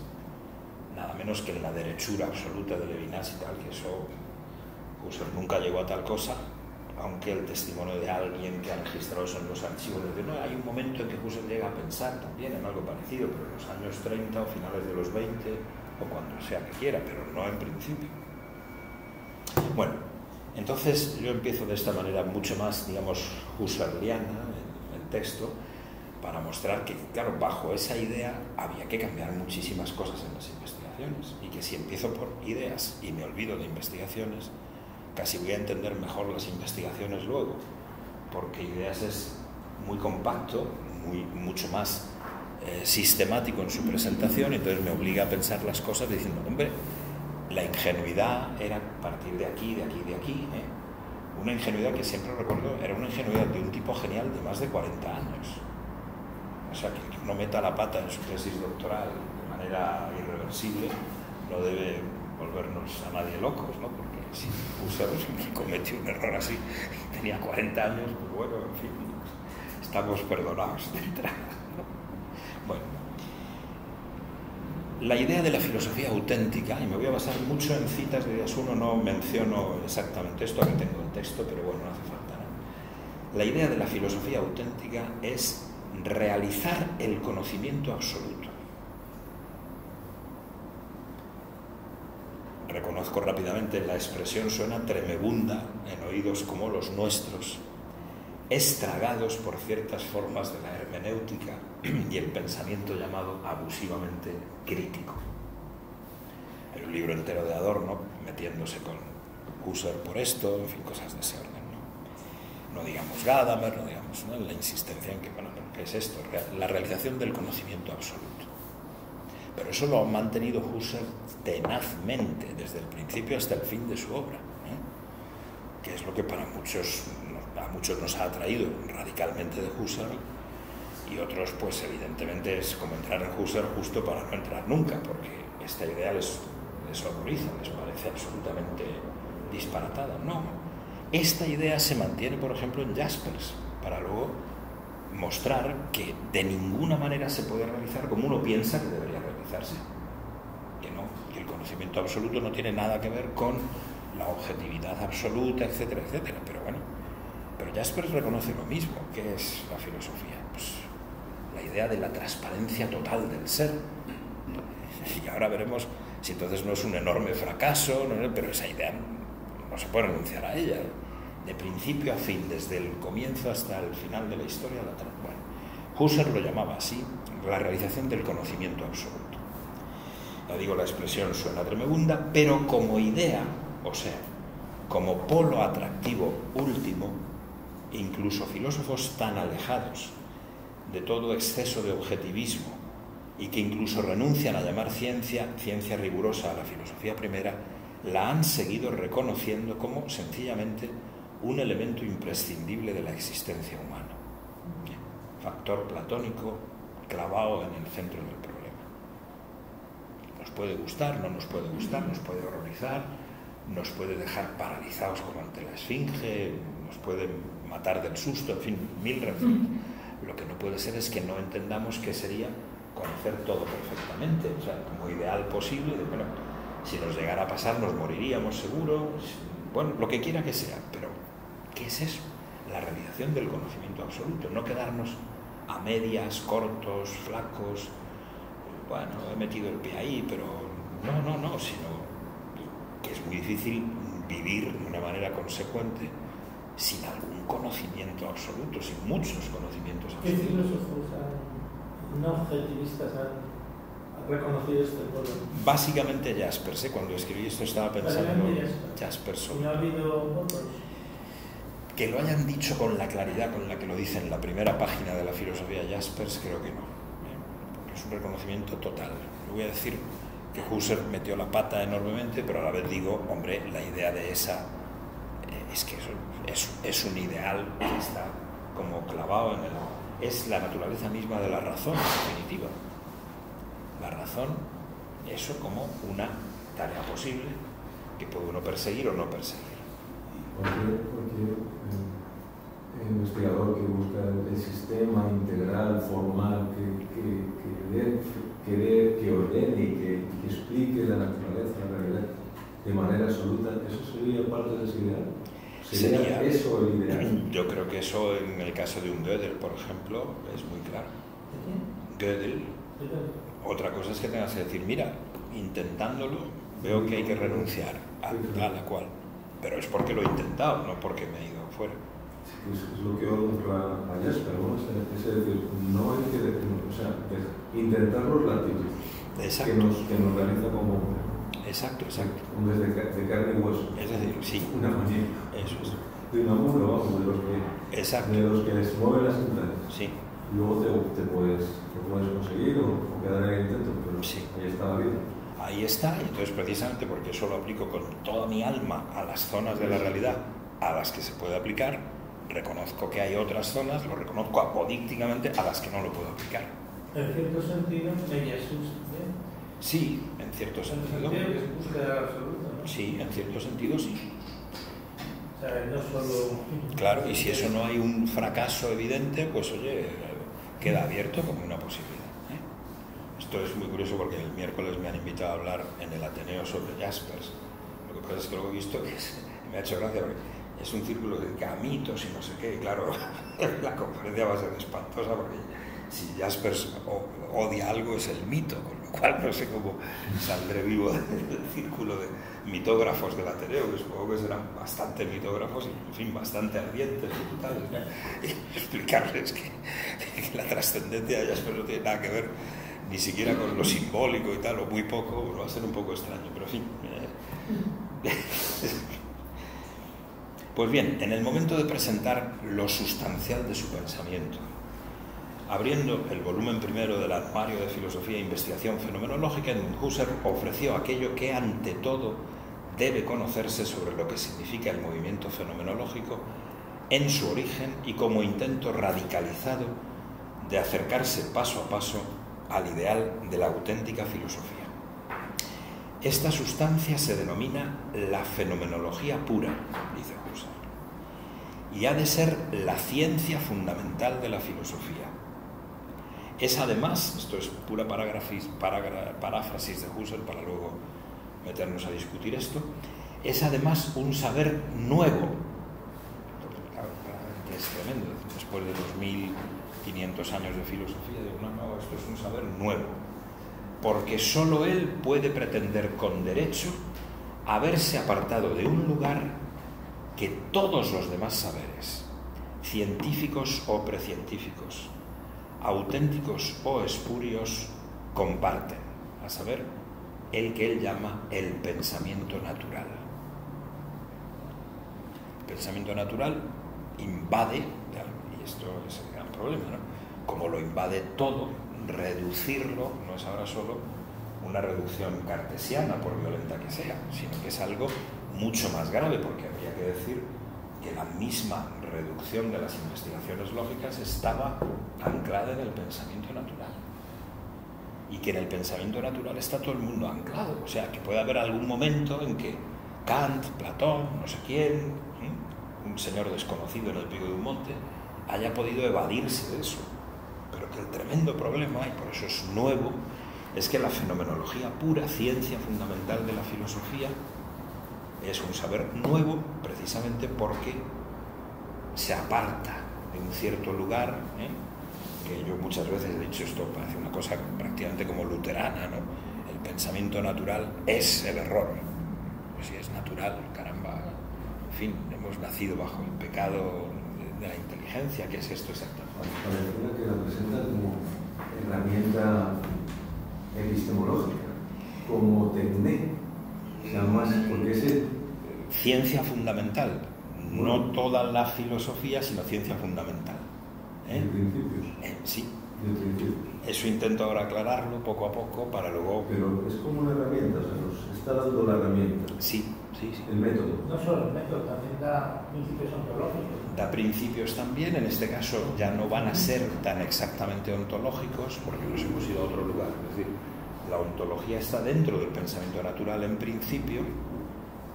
Nada menos que en la derechura absoluta de Levinas y tal, que eso Husserl nunca llegó a tal cosa, aunque el testimonio de alguien que ha registrado eso en los archivos de no, hay un momento en que Husserl llega a pensar también en algo parecido, pero en los años treinta o finales de los veinte, o cuando sea que quiera, pero no en principio. Bueno, entonces yo empiezo de esta manera mucho más, digamos, husserliana en el texto, para mostrar que, claro, bajo esa idea había que cambiar muchísimas cosas en las investigaciones, y que si empiezo por ideas y me olvido de investigaciones, casi voy a entender mejor las investigaciones luego, porque ideas es muy compacto, muy, mucho más eh, sistemático en su presentación, entonces me obliga a pensar las cosas diciendo, hombre, la ingenuidad era a partir de aquí, de aquí, de aquí, ¿eh? Una ingenuidad que siempre recuerdo, era una ingenuidad de un tipo genial de más de cuarenta años, o sea, que no meta la pata en su tesis doctoral de manera irreversible, no debe volvernos a nadie locos, ¿no? Porque si Husserl cometió un error así, tenía cuarenta años, pues bueno, en fin, estamos perdonados de entrada, ¿no? Bueno, la idea de la filosofía auténtica, y me voy a basar mucho en citas de Ideas uno, no menciono exactamente esto, aquí tengo el texto, pero bueno, no hace falta, ¿no? La idea de la filosofía auténtica es realizar el conocimiento absoluto. Reconozco rápidamente, la expresión suena tremebunda en oídos como los nuestros, estragados por ciertas formas de la hermenéutica y el pensamiento llamado abusivamente crítico. Hay un libro entero de Adorno metiéndose con Husserl por esto, en fin, cosas de ese orden, ¿no? No digamos Gadamer, no digamos, ¿no?, la insistencia en que, bueno, ¿qué es esto? La realización del conocimiento absoluto. Pero eso lo ha mantenido Husserl tenazmente desde el principio hasta el fin de su obra, ¿eh? Que es lo que para muchos, a muchos nos ha atraído radicalmente de Husserl, y otros pues evidentemente es como entrar en Husserl justo para no entrar nunca, porque esta idea les, les horroriza, les parece absolutamente disparatada. No, esta idea se mantiene por ejemplo en Jaspers, para luego mostrar que de ninguna manera se puede realizar como uno piensa que debería realizarse, que no, que el conocimiento absoluto no tiene nada que ver con la objetividad absoluta, etcétera, etcétera. Pero bueno, pero Jaspers reconoce lo mismo. ¿Qué es la filosofía? Pues la idea de la transparencia total del ser, y ahora veremos si entonces no es un enorme fracaso, ¿no? Pero esa idea no se puede renunciar a ella, ¿eh? De principio a fin, desde el comienzo hasta el final de la historia. La bueno, Husserl lo llamaba así, la realización del conocimiento absoluto. Ya digo, la expresión suena tremebunda, pero como idea, o sea, como polo atractivo último, incluso filósofos tan alejados de todo exceso de objetivismo y que incluso renuncian a llamar ciencia, ciencia rigurosa a la filosofía primera, la han seguido reconociendo como sencillamente un elemento imprescindible de la existencia humana. Factor platónico clavado en el centro del problema. Nos puede gustar, no nos puede gustar, nos puede horrorizar, nos puede dejar paralizados como ante la esfinge, nos puede matar del susto, en fin, mil razones. Lo que no puede ser es que no entendamos qué sería conocer todo perfectamente, o sea, como ideal posible, de, bueno, si nos llegara a pasar nos moriríamos seguro, bueno, lo que quiera que sea, pero ¿qué es eso? La realización del conocimiento absoluto, no quedarnos a medias, cortos, flacos, bueno, he metido el pie ahí, pero no, no, no, sino que es muy difícil vivir de una manera consecuente sin algún conocimiento absoluto, sin muchos conocimientos absolutos. ¿Qué filósofos han, no objetivistas han reconocido este problema? Básicamente Jaspers, ¿eh? Cuando escribí esto estaba pensando en Jaspers. ¿No ha habido otros? Que lo hayan dicho con la claridad con la que lo dice en la primera página de la filosofía de Jaspers, creo que no, ¿eh? Porque es un reconocimiento total. Lo voy a decir que Husserl metió la pata enormemente, pero a la vez digo, hombre, la idea de esa eh, es que eso, es, es un ideal que está como clavado en el... Es la naturaleza misma de la razón, en definitiva. La razón, eso como una tarea posible que puede uno perseguir o no perseguir. Porque, porque el investigador que busca el sistema integral, formal, que, que, que, que, dé, que ordene y que, que explique la naturaleza, la realidad, de manera absoluta, ¿eso sería parte de ese ideal? ¿Sería, sería eso el ideal? Yo creo que eso, en el caso de un Gödel, por ejemplo, es muy claro. Gödel. Otra cosa es que tengas que decir, mira, intentándolo, veo que hay que renunciar a tal a cual. Pero es porque lo he intentado, no porque me he ido fuera. Sí, es lo que hago a Jaspers, ¿no? Es decir, no hay que detenerlo, o sea, es intentar los latidos. Exacto. Que nos, que nos realiza como... Exacto, exacto. Hombres de, de carne y hueso. Es decir, sí. Una manía. Eso es. De Unamuno, vamos, de los que... Exacto. De los que les mueven las entrañas. Sí. Luego te, te, puedes, te puedes conseguir o, o quedar en el intento, pero sí. Ahí está la vida. Ahí está, y entonces precisamente porque eso lo aplico con toda mi alma a las zonas de la realidad a las que se puede aplicar, reconozco que hay otras zonas, lo reconozco apodícticamente, a las que no lo puedo aplicar. En cierto sentido, media substancia. Sí, en cierto sentido. ¿En búsqueda absoluta, no? Sí, en cierto sentido sí. O sea, no solo... Claro, y si eso no hay un fracaso evidente, pues oye, queda abierto como una posibilidad. Esto es muy curioso porque el miércoles me han invitado a hablar en el Ateneo sobre Jaspers. Lo que pasa es que lo he visto y me ha hecho gracia porque es un círculo de gamitos y no sé qué. Y claro, la conferencia va a ser espantosa porque si Jaspers odia algo es el mito, con lo cual no sé cómo saldré vivo del círculo de mitógrafos del Ateneo, que supongo que serán bastante mitógrafos y, en fin, bastante ardientes y, y explicarles que, que la trascendencia de Jaspers no tiene nada que ver ni siquiera con lo simbólico y tal, o muy poco, bueno, va a ser un poco extraño, pero en fin. Pues bien, en el momento de presentar lo sustancial de su pensamiento, abriendo el volumen primero del Anuario de Filosofía e Investigación Fenomenológica, Edmund Husserl ofreció aquello que ante todo debe conocerse sobre lo que significa el movimiento fenomenológico en su origen y como intento radicalizado de acercarse paso a paso al ideal de la auténtica filosofía. Esta sustancia se denomina la fenomenología pura, dice Husserl, y ha de ser la ciencia fundamental de la filosofía. Es además, esto es pura paráfrasis de Husserl para luego meternos a discutir esto, es además un saber nuevo, que es tremendo, después de los mil... quinientos años de filosofía, digo, no, no, esto es un saber nuevo, porque sólo él puede pretender con derecho haberse apartado de un lugar que todos los demás saberes, científicos o precientíficos, auténticos o espurios, comparten, a saber, el que él llama el pensamiento natural. El pensamiento natural invade, y esto es problema, ¿no? Como lo invade todo, reducirlo no es ahora solo una reducción cartesiana, por violenta que sea, sino que es algo mucho más grave, porque habría que decir que la misma reducción de las investigaciones lógicas estaba anclada en el pensamiento natural, y que en el pensamiento natural está todo el mundo anclado, o sea, que puede haber algún momento en que Kant, Platón, no sé quién, ¿eh? un señor desconocido en el pico de un monte, haya podido evadirse de eso, pero que el tremendo problema, y por eso es nuevo, es que la fenomenología pura, ciencia fundamental de la filosofía, es un saber nuevo precisamente porque se aparta de un cierto lugar, ¿eh? que yo muchas veces he dicho, esto parece una cosa prácticamente como luterana, ¿no? El pensamiento natural es el error. Pues si es natural, caramba, en fin, hemos nacido bajo el pecado de la inteligencia, ¿qué es esto exactamente? Parecería que lo presenta como herramienta epistemológica, como tecné. Porque ese... Ciencia fundamental, no toda la filosofía, sino ciencia fundamental. ¿Eh? ¿De principios? Eh, sí. ¿De principios? Eso intento ahora aclararlo poco a poco para luego... Pero es como una herramienta, o sea, nos está dando la herramienta. Sí, sí, sí. El método. No solo el método, también da principios ontológicos. Da principios también, en este caso ya no van a ser tan exactamente ontológicos porque nos hemos ido a otro lugar, es decir... La ontología está dentro del pensamiento natural en principio,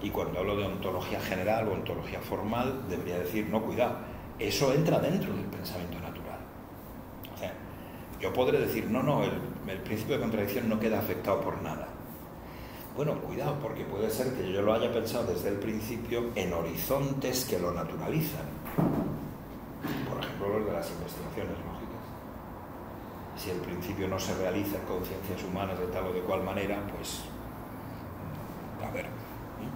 y cuando hablo de ontología general o ontología formal, debería decir, no, cuidado, eso entra dentro del pensamiento natural. O sea, yo podré decir, no, no, el, el principio de contradicción no queda afectado por nada. Bueno, cuidado, porque puede ser que yo lo haya pensado desde el principio en horizontes que lo naturalizan. Por ejemplo, los de las investigaciones lógicas. Si el principio no se realiza en conciencias humanas de tal o de cual manera, pues, a ver, ¿eh?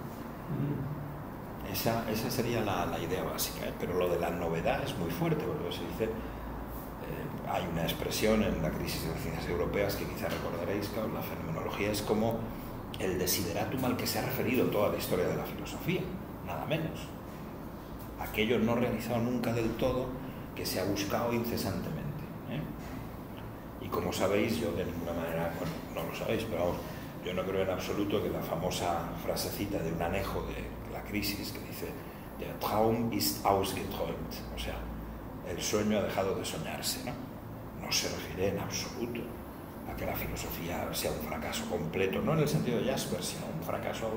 esa, esa sería la, la idea básica, ¿eh? Pero lo de la novedad es muy fuerte, porque se dice, eh, hay una expresión en la crisis de las ciencias europeas que quizá recordaréis, que la fenomenología es como el desideratum al que se ha referido toda la historia de la filosofía, nada menos, aquello no realizado nunca del todo, que se ha buscado incesantemente. Y como sabéis, yo de ninguna manera, bueno, no lo sabéis, pero vamos, yo no creo en absoluto que la famosa frasecita de un anejo de la crisis que dice der Traum ist ausgeträumt, o sea, el sueño ha dejado de soñarse, ¿no? No se refiere en absoluto a que la filosofía sea un fracaso completo, no en el sentido de Jaspers, sino un fracaso,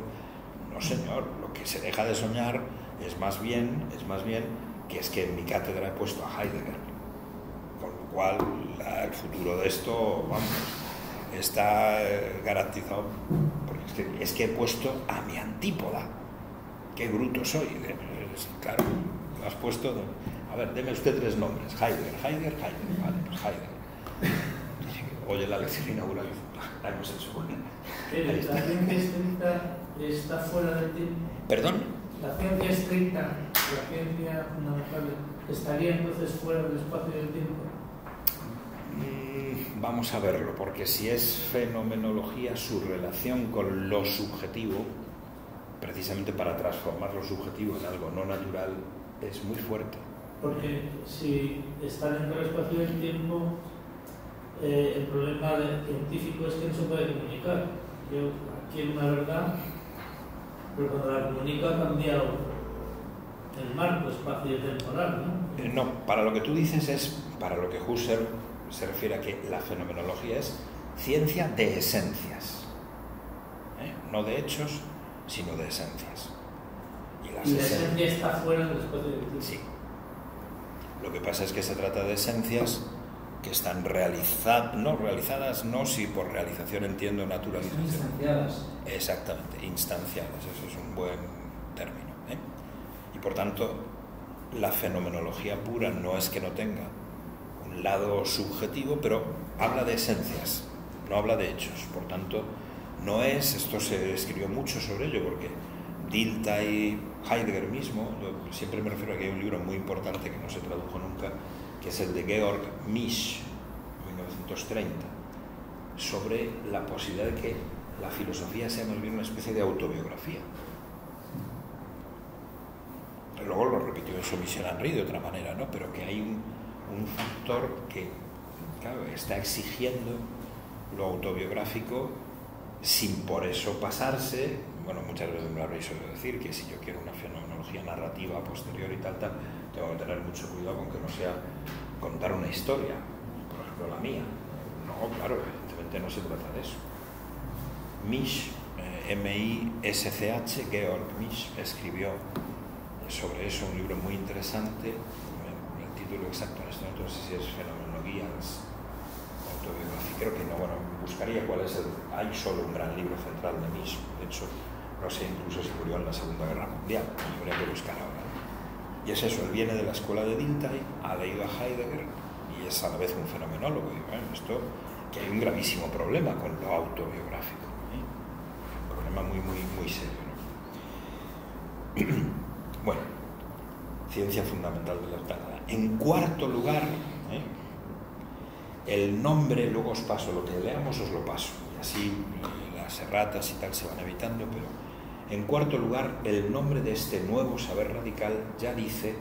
no señor, lo que se deja de soñar es más bien, es más bien que es que en mi cátedra he puesto a Heidegger. Con lo cual, la, el futuro de esto, vamos, está eh, garantizado. Porque es que, es que he puesto a mi antípoda. ¡Qué bruto soy! De, es, claro, lo has puesto... De, a ver, deme usted tres nombres. Heidegger, Heidegger, Heidegger. Vale, pues Heidegger. Oye, la lección inaugural la hemos hecho. Pero la ciencia estricta está fuera de ti. ¿Perdón? La ciencia estricta, la ciencia fundamental... ¿Estaría entonces fuera del espacio y del tiempo? Mm, vamos a verlo, porque si es fenomenología, su relación con lo subjetivo, precisamente para transformar lo subjetivo en algo no natural, es muy fuerte. Porque si está dentro del espacio y del tiempo, eh, el problema científico es que no se puede comunicar. Yo quiero una verdad, pero cuando la comunico ha cambiado el marco espacio-temporal, ¿no? Eh, no, para lo que tú dices es, para lo que Husserl se refiere a que la fenomenología es ciencia de esencias, ¿eh? no de hechos, sino de esencias. Y, las y la esencias... esencia está fuera del espacio del tiempo. Sí. Lo que pasa es que se trata de esencias que están realizadas, no realizadas, no si por realización entiendo naturalización. Instanciadas. Exactamente, instanciadas, eso es un buen término, ¿eh? Por tanto, la fenomenología pura no es que no tenga un lado subjetivo, pero habla de esencias, no habla de hechos. Por tanto, no es, esto se escribió mucho sobre ello, porque Dilthey, Heidegger mismo, yo siempre me refiero a que hay un libro muy importante que no se tradujo nunca, que es el de Georg Misch, mil novecientos treinta, sobre la posibilidad de que la filosofía sea más bien una especie de autobiografía. Luego lo repitió en Michel Henry de otra manera, ¿no? Pero que hay un, un factor que, claro, está exigiendo lo autobiográfico sin por eso pasarse, bueno, muchas veces me lo habréis oído decir, que si yo quiero una fenomenología narrativa posterior y tal, tal, tengo que tener mucho cuidado con que no sea contar una historia, por ejemplo la mía. No, claro, evidentemente no se trata de eso. Misch, eh, M I S C H, Georg Misch, escribió sobre eso un libro muy interesante, el título exacto en este momento no sé si es Fenomenologías autobiográficas, creo que no, bueno, buscaría cuál es el... Hay solo un gran libro central de Misch, de hecho, no sé incluso si murió en la Segunda Guerra Mundial, habría que buscar ahora. Y es eso, él viene de la escuela de Dilthey, ha leído a Heidegger y es a la vez un fenomenólogo, y bueno, esto, que hay un gravísimo problema con lo autobiográfico, ¿eh? Un problema muy, muy, muy serio, ¿no? Bueno, ciencia fundamental de la humanidad. En cuarto lugar, ¿eh? El nombre, luego os paso, lo que leamos os lo paso, y así las erratas y tal se van evitando, pero en cuarto lugar, el nombre de este nuevo saber radical ya dice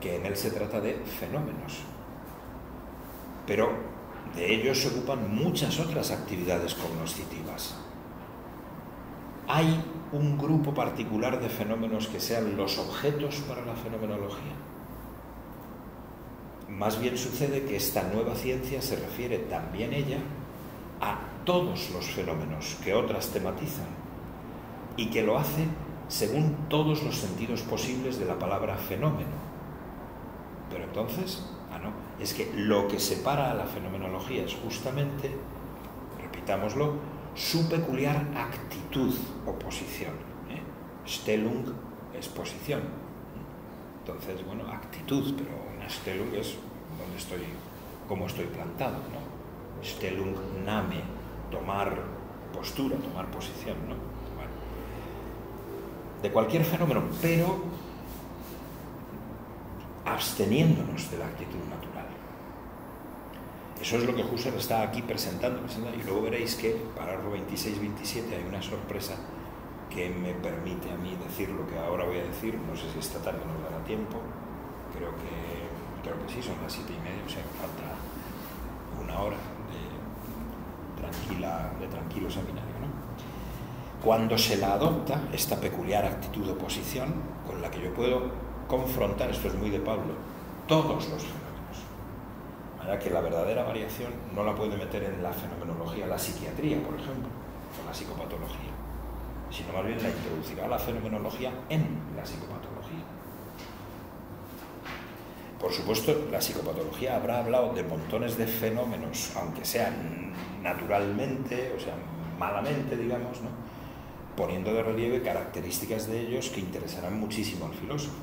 que en él se trata de fenómenos, pero de ellos se ocupan muchas otras actividades cognoscitivas. Hay un grupo particular de fenómenos que sean los objetos para la fenomenología. Más bien sucede que esta nueva ciencia se refiere también ella a todos los fenómenos que otras tematizan y que lo hace según todos los sentidos posibles de la palabra fenómeno. Pero entonces, ah no, es que lo que separa a la fenomenología es justamente, repitámoslo, su peculiar actitud o posición, ¿eh? Stellung es posición. Entonces, bueno, actitud, pero una Stellung es donde estoy, cómo estoy plantado, ¿no? Stellung name, tomar postura, tomar posición, ¿no? Bueno, de cualquier fenómeno, pero absteniéndonos de la actitud natural. Eso es lo que Husserl está aquí presentando, presentando, y luego veréis que, párrafo veintiséis a veintisiete, hay una sorpresa que me permite a mí decir lo que ahora voy a decir. No sé si esta tarde nos dará tiempo, creo que, creo que sí, son las siete y media, o sea, falta una hora de, tranquila, de tranquilo seminario, ¿no? Cuando se la adopta, esta peculiar actitud o posición, con la que yo puedo confrontar, esto es muy de Pablo, todos los fenómenos. Para que la verdadera variación no la puede meter en la fenomenología, la psiquiatría, por ejemplo, o la psicopatología, sino más bien la introducirá la fenomenología en la psicopatología. Por supuesto, la psicopatología habrá hablado de montones de fenómenos, aunque sean naturalmente, o sea, malamente, digamos, ¿no? Poniendo de relieve características de ellos que interesarán muchísimo al filósofo.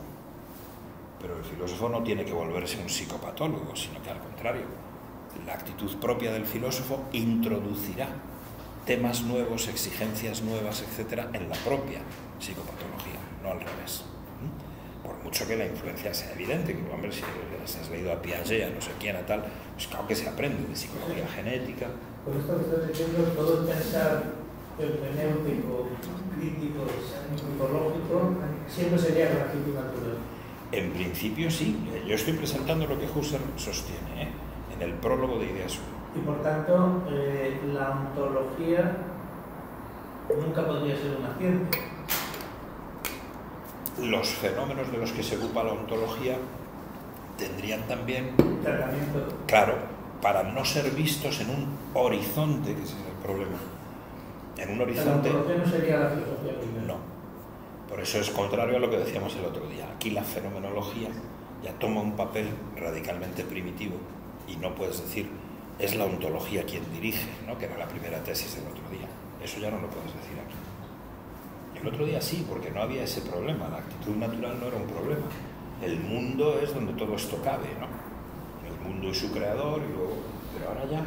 Pero el filósofo no tiene que volverse un psicopatólogo, sino que al contrario, la actitud propia del filósofo introducirá temas nuevos, exigencias nuevas, etcétera, en la propia psicopatología, no al revés. Por mucho que la influencia sea evidente, que hombre, si has leído a Piaget, a no sé quién, a tal, pues claro que se aprende de psicología genética. Por esto que estás diciendo, todo el pensar hermenéutico, crítico, psicológico, siempre sería la actitud natural. En principio sí, yo estoy presentando lo que Husserl sostiene, ¿eh? En el prólogo de Ideas uno. Y por tanto, eh, la ontología nunca podría ser una ciencia. Los fenómenos de los que se ocupa la ontología tendrían también... ¿Tratamiento? Claro, para no ser vistos en un horizonte, que ese es el problema. En un horizonte... ¿La ontología no sería la filosofía primero? No. Por eso es contrario a lo que decíamos el otro día. Aquí la fenomenología ya toma un papel radicalmente primitivo y no puedes decir, es la ontología quien dirige, ¿no? Que era la primera tesis del otro día. Eso ya no lo puedes decir aquí. El otro día sí, porque no había ese problema. La actitud natural no era un problema. El mundo es donde todo esto cabe, ¿no? El mundo y su creador, y luego... Pero ahora ya...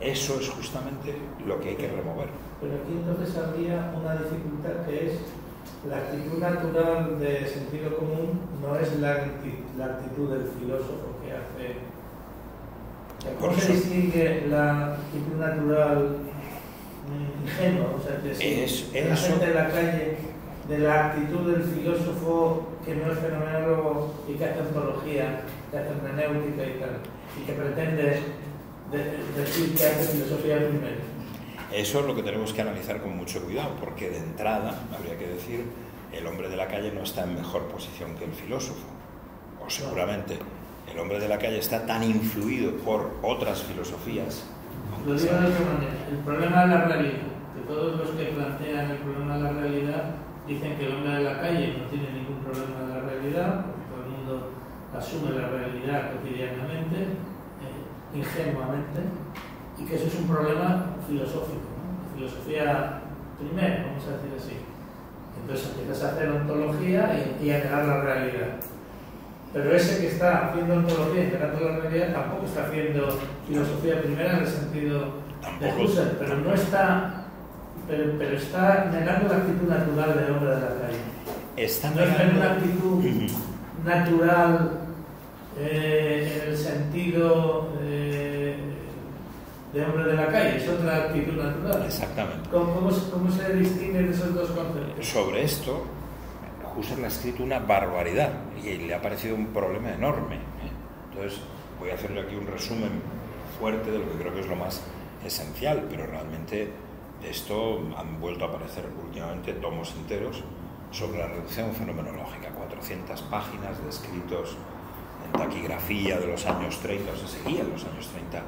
Eso es justamente lo que hay que remover. Pero aquí entonces habría una dificultad que es... La actitud natural de sentido común no es la actitud, la actitud del filósofo que hace... ¿Cómo se distingue la actitud natural ingenua? O sea, que si es, es la gente de la calle, de la actitud del filósofo que no es fenomenólogo y que hace ontología, que hace hermenéutica y tal, y que pretende de, de decir que hace filosofía primero. Eso es lo que tenemos que analizar con mucho cuidado, porque de entrada, habría que decir, el hombre de la calle no está en mejor posición que el filósofo, o seguramente el hombre de la calle está tan influido por otras filosofías. Lo digo de otra manera, el problema de la realidad, que todos los que plantean el problema de la realidad dicen que el hombre de la calle no tiene ningún problema de la realidad, porque todo el mundo asume la realidad cotidianamente, eh, ingenuamente, y que eso es un problema filosófico, ¿no? Filosofía primero, vamos a decir así. Entonces empiezas a hacer ontología y, y a negar la realidad. Pero ese que está haciendo ontología y negando la realidad tampoco está haciendo filosofía primera en el sentido de Husserl, pero no está, pero, pero está negando la actitud natural del hombre de la calle. Está no negando... es una actitud natural eh, en el sentido eh, de hombre de la calle, es otra actitud natural. Exactamente. ¿Cómo, cómo, cómo se distinguen esos dos conceptos? Sobre esto, Husserl ha escrito una barbaridad y le ha parecido un problema enorme, ¿eh? Entonces voy a hacerle aquí un resumen fuerte de lo que creo que es lo más esencial, pero realmente de esto han vuelto a aparecer últimamente tomos enteros sobre la reducción fenomenológica, cuatrocientas páginas de escritos en taquigrafía de los años treinta, o se seguía en los años treinta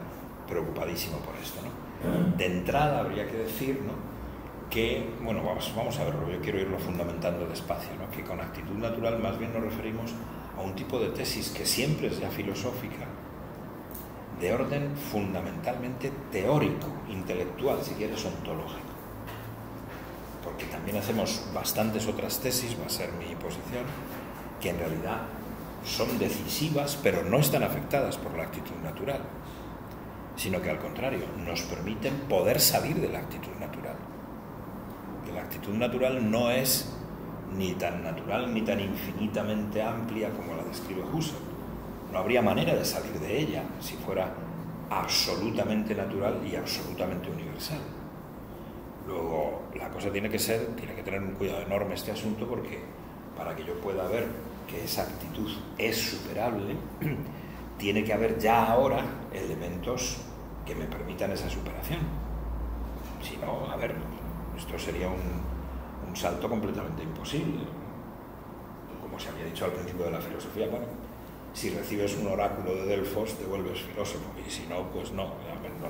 preocupadísimo por esto, ¿no? De entrada habría que decir, ¿no?, que, bueno, vamos, vamos a verlo, yo quiero irlo fundamentando despacio, ¿no?, que con actitud natural más bien nos referimos a un tipo de tesis que siempre es ya filosófica, de orden fundamentalmente teórico, intelectual, si quieres ontológico, porque también hacemos bastantes otras tesis, va a ser mi posición, que en realidad son decisivas pero no están afectadas por la actitud natural, sino que al contrario, nos permiten poder salir de la actitud natural. La actitud natural no es ni tan natural ni tan infinitamente amplia como la describe Husserl. No habría manera de salir de ella si fuera absolutamente natural y absolutamente universal. Luego, la cosa tiene que ser, tiene que tener un cuidado enorme este asunto, porque para que yo pueda ver que esa actitud es superable, tiene que haber ya ahora elementos que me permitan esa superación. Si no, a ver, esto sería un, un salto completamente imposible. Como se había dicho al principio de la filosofía, bueno, si recibes un oráculo de Delfos te vuelves filósofo, y si no, pues no, no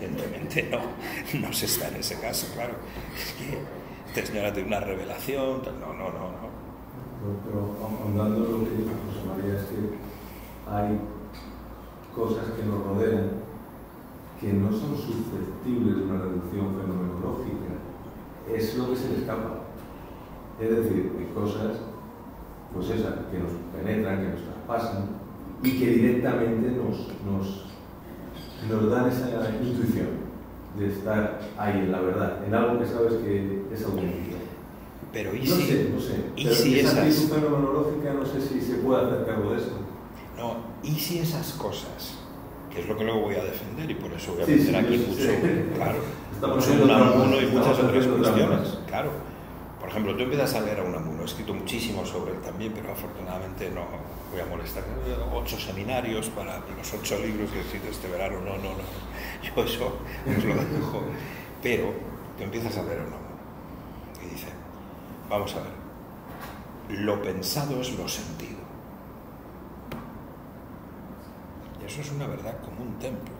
evidentemente no, no se está en ese caso, claro. Es que esta señora tiene una revelación, no, no, no, no. Pero ahondando lo que dice José María, es que hay cosas que nos rodean que no son susceptibles de una reducción fenomenológica. Es lo que se le escapa. Es decir, hay cosas, pues esas, que nos penetran, que nos traspasan y que directamente nos, nos, nos dan esa intuición de estar ahí en la verdad, en algo que sabes que es auténtico. Pero y no si, sé, no sé. ¿Y pero si esa esas... actitud fenomenológica, no sé si se puede hacer cargo de eso. No, y si esas cosas, que es lo que luego voy a defender, y por eso voy a meter sí, sí, aquí sí, mucho, sí, sí. Claro, mucho Unamuno y muchas otras cuestiones, claro. Por ejemplo, tú empiezas a leer a Unamuno, he escrito muchísimo sobre él también, pero afortunadamente no voy a molestar. Ocho seminarios para los ocho libros que he escrito este verano, no, no, no, yo eso os lo dejo. Pero tú empiezas a leer a Unamuno y dice, vamos a ver, lo pensado es lo sentido. Eso es una verdad como un templo.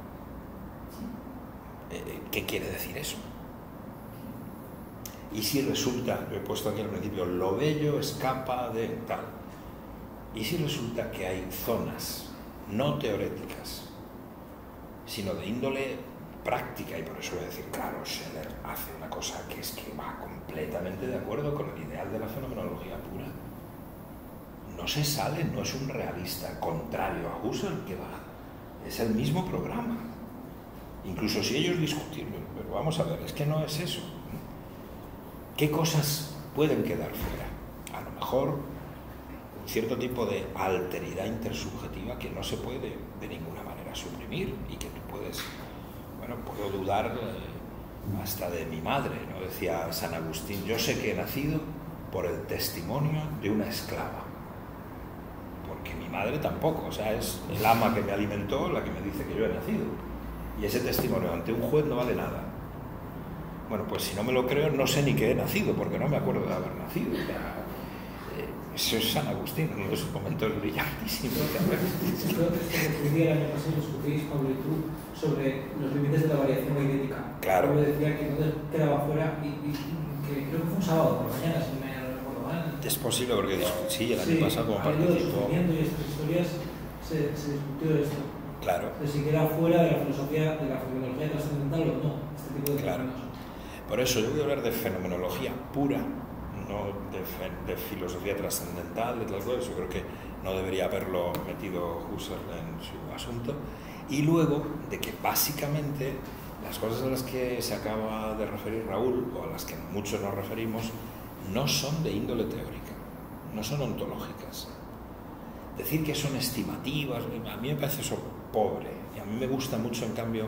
Eh, ¿Qué quiere decir eso? Y si resulta, lo he puesto aquí al principio, lo bello escapa de tal. Y si resulta que hay zonas no teoréticas, sino de índole práctica, y por eso voy a decir, claro, Scheler hace una cosa que es que va completamente de acuerdo con el ideal de la fenomenología pura. No se sale, no es un realista contrario a Husserl, que va. Es el mismo programa. Incluso si ellos discutirlo, pero vamos a ver, es que no es eso. ¿Qué cosas pueden quedar fuera? A lo mejor un cierto tipo de alteridad intersubjetiva que no se puede de ninguna manera suprimir y que tú puedes... Bueno, puedo dudar hasta de mi madre, ¿no? Decía San Agustín, yo sé que he nacido por el testimonio de una esclava. Porque mi madre tampoco, o sea, es el ama que me alimentó la que me dice que yo he nacido. Y ese testimonio ante un juez no vale nada. Bueno, pues si no me lo creo, no sé ni que he nacido, porque no me acuerdo de haber nacido. Eso es San Agustín, uno de sus momentos brillantísimos. Escribí el año pasado, discutís, Pablo y tú, sobre los límites de la variación idéntica. Claro. Yo decía que entonces quedaba fuera y, y que creo que fue un sábado por la mañana, si me recuerdo mal. Es posible, porque discutí sí, el año sí, pasado como participó. Sí, y estas historias se, se discutió de esto. Claro. De si queda fuera de la filosofía, de la fenomenología trascendental o no, este tipo de claro. Fenómenos. Por eso yo voy a hablar de fenomenología pura, no de, fe, de filosofía trascendental, de tal cosa. Yo creo que no debería haberlo metido Husserl en su asunto. Y luego de que básicamente las cosas a las que se acaba de referir Raúl, o a las que muchos nos referimos, no son de índole teórica, no son ontológicas. Decir que son estimativas, a mí me parece eso pobre. Y a mí me gusta mucho, en cambio,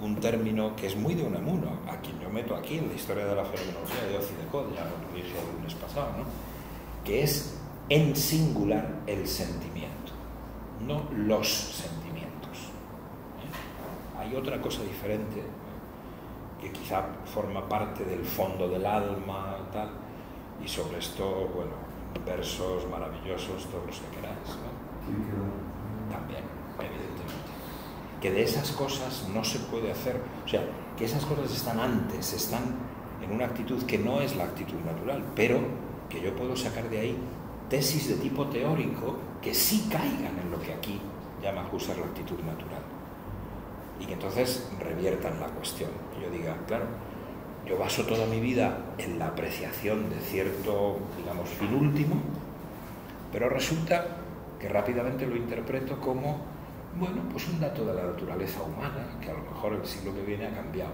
un término que es muy de Unamuno, a quien yo meto aquí en la historia de la fenomenología de Occidecod, ya lo dije el lunes pasado, ¿no? Que es en singular el sentimiento, no los sentimientos. ¿Eh? Hay otra cosa diferente que quizá forma parte del fondo del alma, tal, y sobre esto, bueno, versos maravillosos, todos los que queráis, ¿no? También, evidentemente. Que de esas cosas no se puede hacer, o sea, que esas cosas están antes, están en una actitud que no es la actitud natural, pero que yo puedo sacar de ahí tesis de tipo teórico que sí caigan en lo que aquí llama Husserl la actitud natural, y que entonces reviertan la cuestión. Yo diga, claro, yo baso toda mi vida en la apreciación de cierto, digamos, fin último, pero resulta que rápidamente lo interpreto como... bueno, pues un dato de la naturaleza humana que a lo mejor el siglo que viene ha cambiado.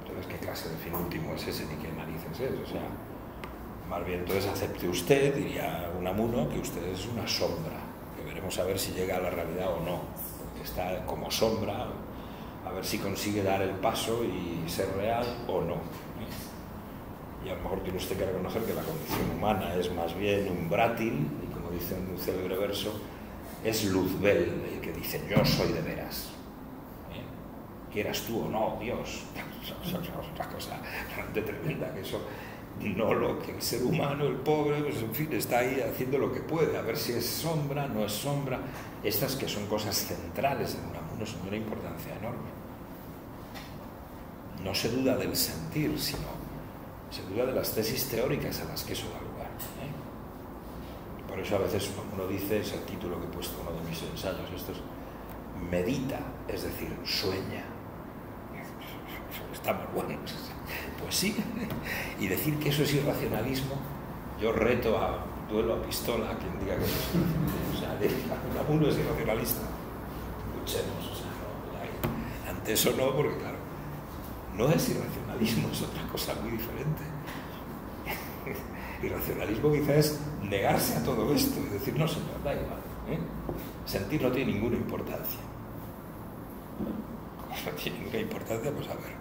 Entonces, ¿qué clase de fin último es ese? Ni qué narices es. O sea, más bien entonces acepte usted, diría Unamuno, que usted es una sombra, que veremos a ver si llega a la realidad o no, porque está como sombra, a ver si consigue dar el paso y ser real o no. Y a lo mejor tiene usted que reconocer que la condición humana es más bien un brátil, y como dice un célebre verso, es Luzbel el que dice yo soy de veras, ¿eh? Quieras tú o no, Dios. Es una cosa realmente tremenda, que eso no lo que el ser humano, el pobre, pues en fin, está ahí haciendo lo que puede, a ver si es sombra, no es sombra. Estas que son cosas centrales en Unamuno son de una importancia enorme. No se duda del sentir, sino se duda de las tesis teóricas a las que eso da lugar, ¿eh? Por eso a veces uno dice, es el título que he puesto en uno de mis ensayos estos, medita, es decir, sueña. Estamos buenos. Pues sí. Y decir que eso es irracionalismo, yo reto a duelo a pistola a quien diga que eso es. O sea, Unamuno es irracionalista. Luchemos. O sea, no, ante eso no, porque claro, no es irracionalismo, es otra cosa muy diferente. Irracionalismo quizá es negarse a todo esto y decir, no señor, da igual, ¿eh? Sentir no tiene ninguna importancia. No tiene ninguna importancia, pues a ver,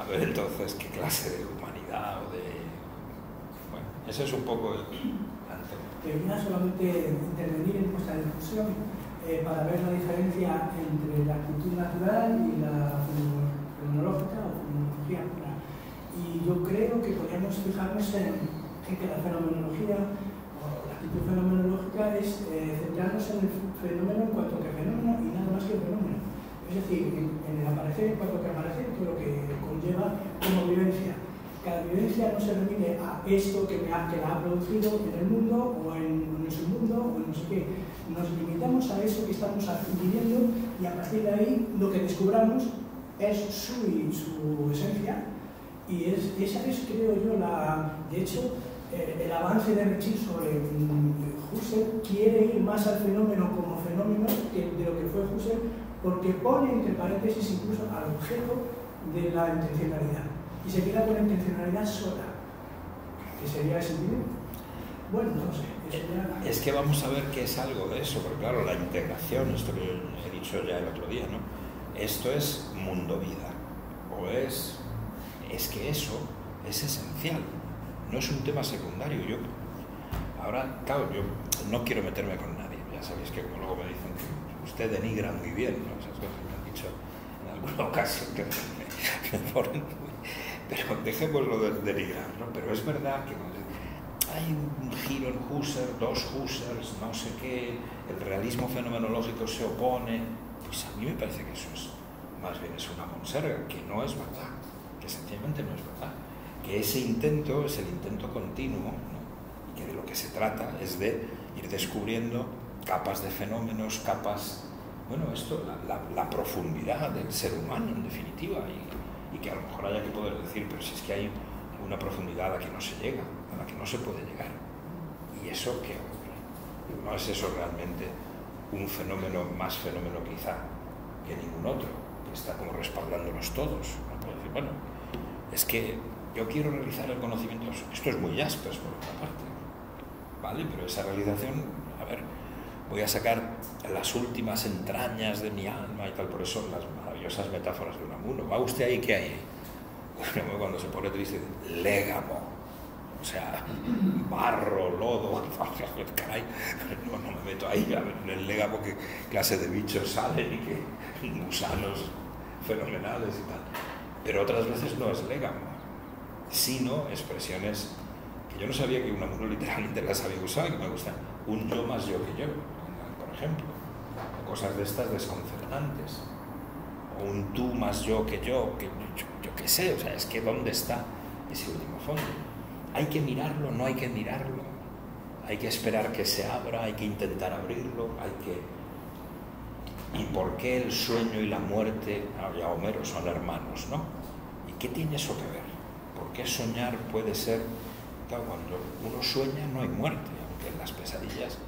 a ver entonces qué clase de humanidad o de... Bueno, ese es un poco el... Termina solamente intervenir en esta discusión eh, para ver la diferencia entre la actitud natural y la fenomenológica o fenomenología. Y yo creo que podríamos fijarnos en que la fenomenología o la actitud fenomenológica es eh, centrarnos en el fenómeno en cuanto que fenómeno y nada más que el fenómeno, es decir, en, en el aparecer, en cuanto que aparece, todo lo que conlleva como vivencia. Cada vivencia no se remite a esto que, me ha, que la ha producido en el mundo o en, en el submundo o en no sé qué. Nos limitamos a eso que estamos viviendo y a partir de ahí lo que descubramos es su, su esencia, y es, esa es, creo yo, la, de hecho, El, el avance de Misch sobre Husserl quiere ir más al fenómeno como fenómeno que de lo que fue Husserl, porque pone entre paréntesis incluso al objeto de la intencionalidad y se queda con la intencionalidad sola, que sería el sentimiento. Bueno, no sé, eso ya... Es que vamos a ver qué es algo de eso, porque claro, la integración, esto que he dicho ya el otro día, ¿no? Esto es mundo-vida, o es... es que eso es esencial. No es un tema secundario. Yo ahora, claro, yo no quiero meterme con nadie, ya sabéis que como luego me dicen que usted denigra muy bien, ¿no? Esas cosas que me han dicho en alguna ocasión que me ponen muy, pero dejémoslo de delirar, ¿no? Pero es verdad que hay un giro en Husserl, dos Husserls, no sé qué, el realismo fenomenológico se opone. Pues a mí me parece que eso es, más bien es una monserga, que no es verdad, que sencillamente no es verdad, que ese intento es el intento continuo, ¿no? Y que de lo que se trata es de ir descubriendo capas de fenómenos, capas, bueno, esto, la, la, la profundidad del ser humano en definitiva, y, y que a lo mejor haya que poder decir, pero si es que hay una profundidad a la que no se llega, a la que no se puede llegar. ¿Y eso qué ocurre? ¿No es eso realmente un fenómeno, más fenómeno quizá que ningún otro, que está como respaldándonos todos? No puedo decir, bueno, es que yo quiero realizar el conocimiento, esto es muy Jaspers por otra parte, ¿vale? Pero esa realización, a ver, voy a sacar las últimas entrañas de mi alma y tal, por eso las maravillosas metáforas de Unamuno. ¿Va usted ahí? ¿Qué hay? Bueno, cuando se pone triste, légamo, o sea, barro, lodo, caray, no, no me meto ahí, a ver, en el légamo qué clase de bichos salen y qué gusanos fenomenales y tal. Pero otras veces no es légamo, sino expresiones que yo no sabía que Unamuno literalmente las había usado y que me gustan. Un yo más yo que yo, por ejemplo, o cosas de estas desconcertantes. O un tú más yo que yo, que yo, yo qué sé, o sea, es que ¿dónde está ese último fondo? ¿Hay que mirarlo? ¿No hay que mirarlo? ¿Hay que esperar que se abra? ¿Hay que intentar abrirlo? ¿Hay que...? ¿Y por qué el sueño y la muerte, ya Homero, son hermanos, no? ¿Y qué tiene eso que ver? ¿Por qué soñar puede ser...? Claro, cuando uno sueña no hay muerte, aunque en las pesadillas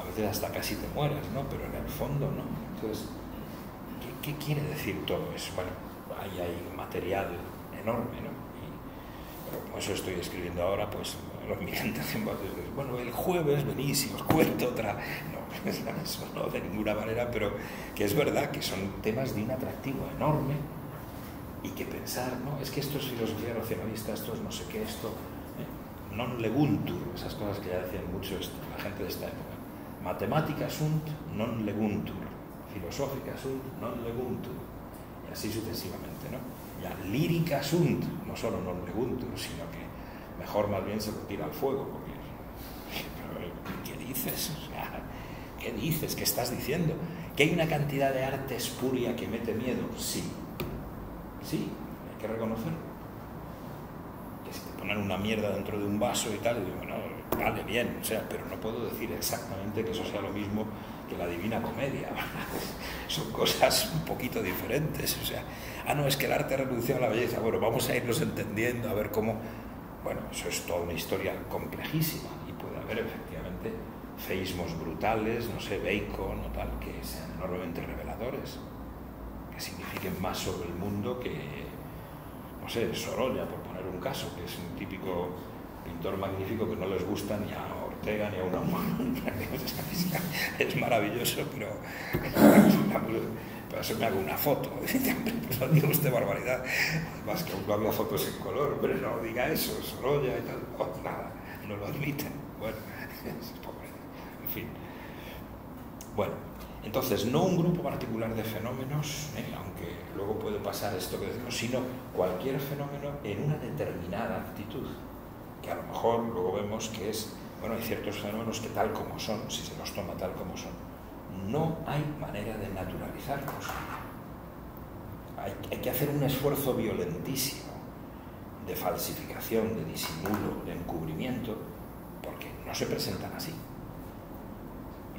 a veces hasta casi te mueras, ¿no? Pero en el fondo, ¿no? Entonces... ¿qué quiere decir todo eso? Bueno, ahí hay material enorme, ¿no? Y, pero como eso estoy escribiendo ahora, pues los migrantes siempre dicen, bueno, el jueves venís y os cuento otra... No, eso no, de ninguna manera, pero que es verdad que son temas de un atractivo enorme y que pensar, ¿no? Es que esto es filosofía racionalista, esto es no sé qué, esto... ¿eh? Non leguntur, esas cosas que ya decían mucho la gente de esta época. Matemática sunt non leguntur. Filosófica sunt non leguntur, y así sucesivamente, ¿no? Ya lírica sunt, no solo non leguntur, sino que mejor más bien se lo tira al fuego, porque ¿qué dices? O sea, ¿qué dices? ¿Qué estás diciendo? ¿Que hay una cantidad de arte espuria que mete miedo? Sí, sí, hay que reconocerlo. Que si te ponen una mierda dentro de un vaso y tal, y digo, bueno, vale, bien, o sea, pero no puedo decir exactamente que eso sea lo mismo que la Divina Comedia, son cosas un poquito diferentes, o sea, ah, no, es que el arte ha renunciado a la belleza, bueno, vamos a irnos entendiendo, a ver cómo, bueno, eso es toda una historia complejísima, y puede haber efectivamente feísmos brutales, no sé, Bacon o tal, que sean enormemente reveladores, que signifiquen más sobre el mundo que, no sé, Sorolla, por poner un caso, que es un típico pintor magnífico que no les gusta ni a Ortega ni a Unamuno. Es maravilloso, pero para eso me hago una foto. Pues no diga usted barbaridad, más que aunque había fotos en color, pero no diga eso, Sorolla y tal, oh, nada, no lo admiten. Bueno, es pobre, en fin. Bueno, entonces, no un grupo particular de fenómenos, ¿eh? Aunque luego puede pasar esto que decimos, sino cualquier fenómeno en una determinada actitud, que a lo mejor luego vemos que es, bueno, hay ciertos fenómenos que tal como son, si se los toma tal como son, no hay manera de naturalizarlos. Hay, hay que hacer un esfuerzo violentísimo de falsificación, de disimulo, de encubrimiento, porque no se presentan así.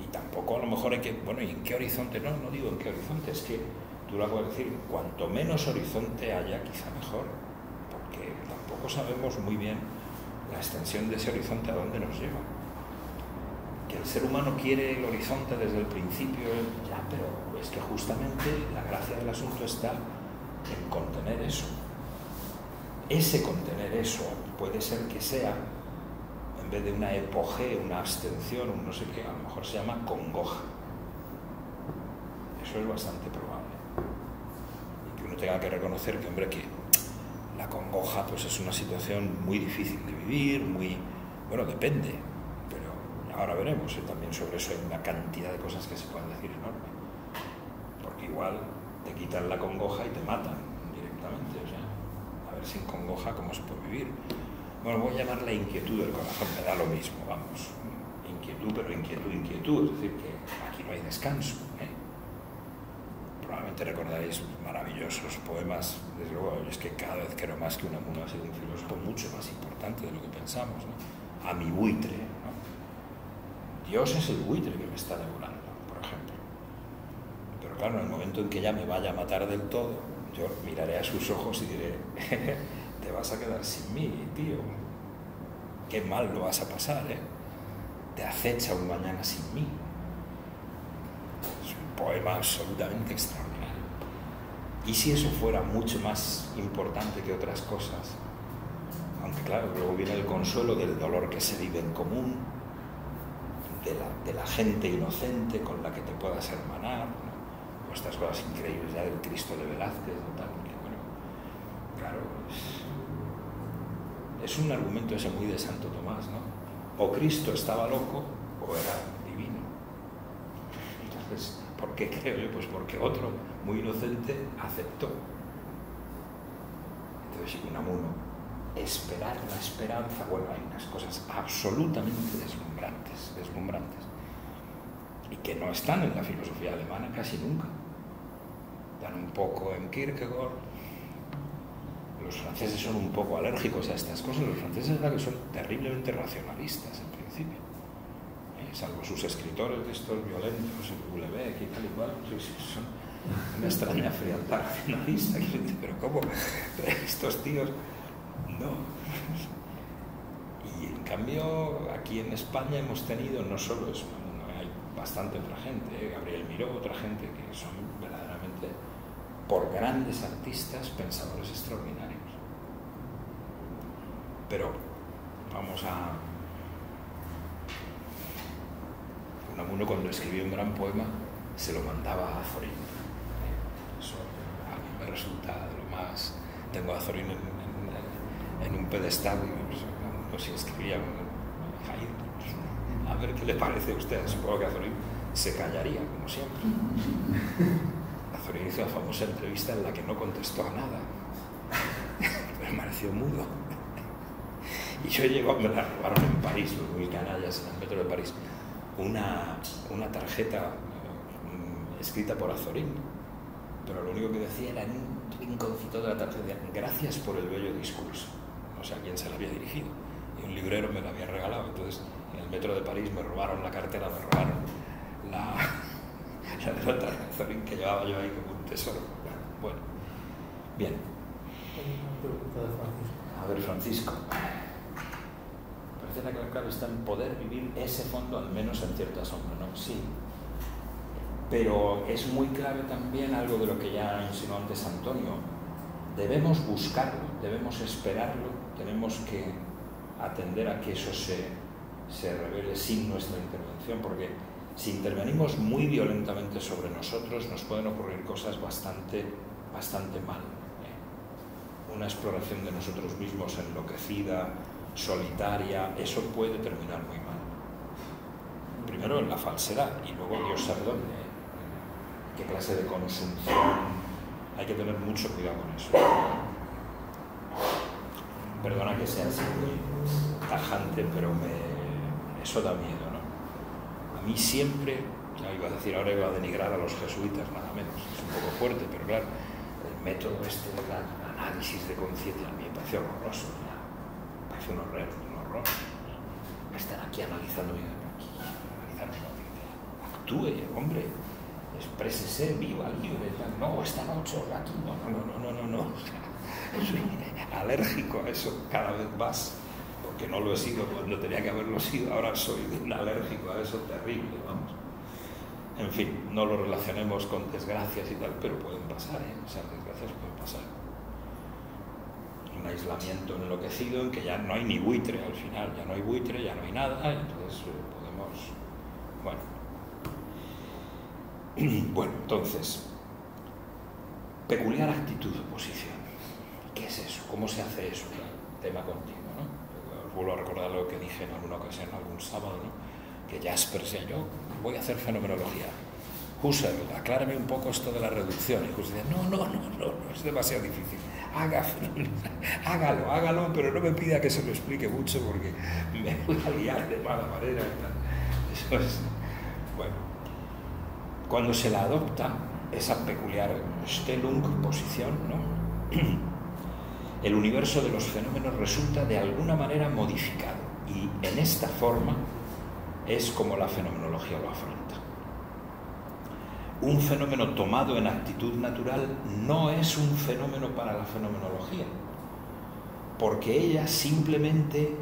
Y tampoco a lo mejor hay que, bueno, ¿y en qué horizonte? No, no digo en qué horizonte, es que tú lo puedes decir, cuanto menos horizonte haya, quizá mejor, porque tampoco sabemos muy bien la extensión de ese horizonte a dónde nos lleva. Que el ser humano quiere el horizonte desde el principio, ya, pero es que justamente la gracia del asunto está en contener eso. Ese contener eso puede ser que sea, en vez de una epogé, una abstención, un no sé qué, a lo mejor se llama congoja. Eso es bastante probable. Y que uno tenga que reconocer que, hombre, que la congoja pues es una situación muy difícil de vivir, muy... bueno, depende, pero ahora veremos, ¿eh? También sobre eso hay una cantidad de cosas que se pueden decir enorme, porque igual te quitan la congoja y te matan directamente, o sea, a ver, se congoja cómo se puede vivir. Bueno, voy a llamar la inquietud del corazón, me da lo mismo, vamos. Inquietud, pero inquietud, inquietud, es decir, que aquí no hay descanso, ¿eh? Probablemente recordaréis maravillosos poemas, desde luego, es que cada vez creo más que Unamuno ha sido un filósofo mucho más importante de lo que pensamos, ¿no? A mi buitre, ¿no? Dios es el buitre que me está devorando, por ejemplo. Pero claro, en el momento en que ya me vaya a matar del todo, yo miraré a sus ojos y diré, te vas a quedar sin mí, tío, qué mal lo vas a pasar, ¿eh? Te acecha un mañana sin mí. Es un poema absolutamente extraordinario. Y si eso fuera mucho más importante que otras cosas, aunque claro, luego viene el consuelo del dolor que se vive en común, de la, de la gente inocente con la que te puedas hermanar, ¿no? O estas cosas increíbles ya del Cristo de Velázquez, ¿no? Tal, que, bueno, claro, es, es un argumento ese muy de Santo Tomás, ¿no? O Cristo estaba loco o era divino. Entonces, ¿por qué creo yo? Pues porque otro, muy inocente, aceptó. Entonces, Unamuno, esperar la esperanza. Bueno, hay unas cosas absolutamente deslumbrantes, deslumbrantes, y que no están en la filosofía alemana casi nunca. Dan un poco en Kierkegaard. Los franceses son un poco alérgicos a estas cosas. Los franceses que son terriblemente racionalistas en principio, ¿eh? Salvo sus escritores de estos violentos, el Boulebec y tal y cual, son una extraña frialdad racionalista. Pero ¿cómo? Estos tíos, no. Y en cambio, aquí en España hemos tenido, no solo eso, hay bastante otra gente, ¿eh? Gabriel Miró, otra gente que son verdaderamente, por grandes artistas, pensadores extraordinarios. Pero vamos a... Unamuno, cuando escribió un gran poema, se lo mandaba a Azorín. Eso a mí me resulta de lo más... Tengo a Azorín en, en, en un pedestal y no sé si escribía un... A ver qué le parece a usted. Supongo que Azorín se callaría, como siempre. Azorín hizo la famosa entrevista en la que no contestó a nada. Permaneció mudo. Y yo llego, me la robaron en París, los muy canallas, en el metro de París, una, una tarjeta eh, escrita por Azorín, pero lo único que decía era en un rinconcito de la tarjeta, gracias por el bello discurso. No sé a quién se la había dirigido. Y un librero me la había regalado. Entonces, en el metro de París me robaron la cartera, me robaron la... la de la tarjeta de Azorín que llevaba yo ahí como un tesoro. Bueno, bien. A ver, Francisco. Parece que la clave está en poder vivir ese fondo, al menos en cierta sombra, ¿no? Sí. Pero es muy clave también algo de lo que ya insinuó antes Antonio. Debemos buscarlo, debemos esperarlo, tenemos que atender a que eso se, se revele sin nuestra intervención, porque si intervenimos muy violentamente sobre nosotros, nos pueden ocurrir cosas bastante, bastante mal. ¿Eh? Una exploración de nosotros mismos enloquecida, solitaria, eso puede terminar muy mal. Primero en la falsedad y luego Dios sabe dónde. ¿Eh? Qué clase de consumción. Hay que tener mucho cuidado con eso. Perdona que sea así muy tajante, pero me... eso da miedo. A mí siempre, ya iba a decir, ahora iba a denigrar a los jesuitas, nada menos, es un poco fuerte, pero claro, el método este del análisis de conciencia a mí me pareció horroroso, me pareció un horror, un horror. Están aquí analizando, aquí, analizando actúe, hombre, exprésese, viva, libre, no, esta noche, aquí, no, no, no, no, no, no, soy alérgico a eso cada vez más. Que no lo he sido cuando tenía que haberlo sido, ahora soy un alérgico a eso terrible, vamos. En fin, no lo relacionemos con desgracias y tal, pero pueden pasar, ¿eh? O sea, desgracias pueden pasar. Un aislamiento enloquecido en que ya no hay ni buitre al final, ya no hay buitre, ya no hay nada, entonces podemos... Bueno, bueno, entonces, peculiar actitud de oposición. ¿Qué es eso? ¿Cómo se hace eso? Tema continuo. Vuelvo a recordar lo que dije en alguna ocasión, algún sábado, ¿no? Que Jaspers decía, yo voy a hacer fenomenología. Husserl, aclárame un poco esto de la reducción. Y Husserl decía, no, no, no, no, no, es demasiado difícil. haga, hágalo, hágalo, pero no me pida que se lo explique mucho porque me voy a liar de mala manera. Eso es, bueno, cuando se la adopta, esa peculiar Stellung-posición, ¿no?, el universo de los fenómenos resulta de alguna manera modificado, y en esta forma es como la fenomenología lo afronta. Un fenómeno tomado en actitud natural no es un fenómeno para la fenomenología, porque ella simplemente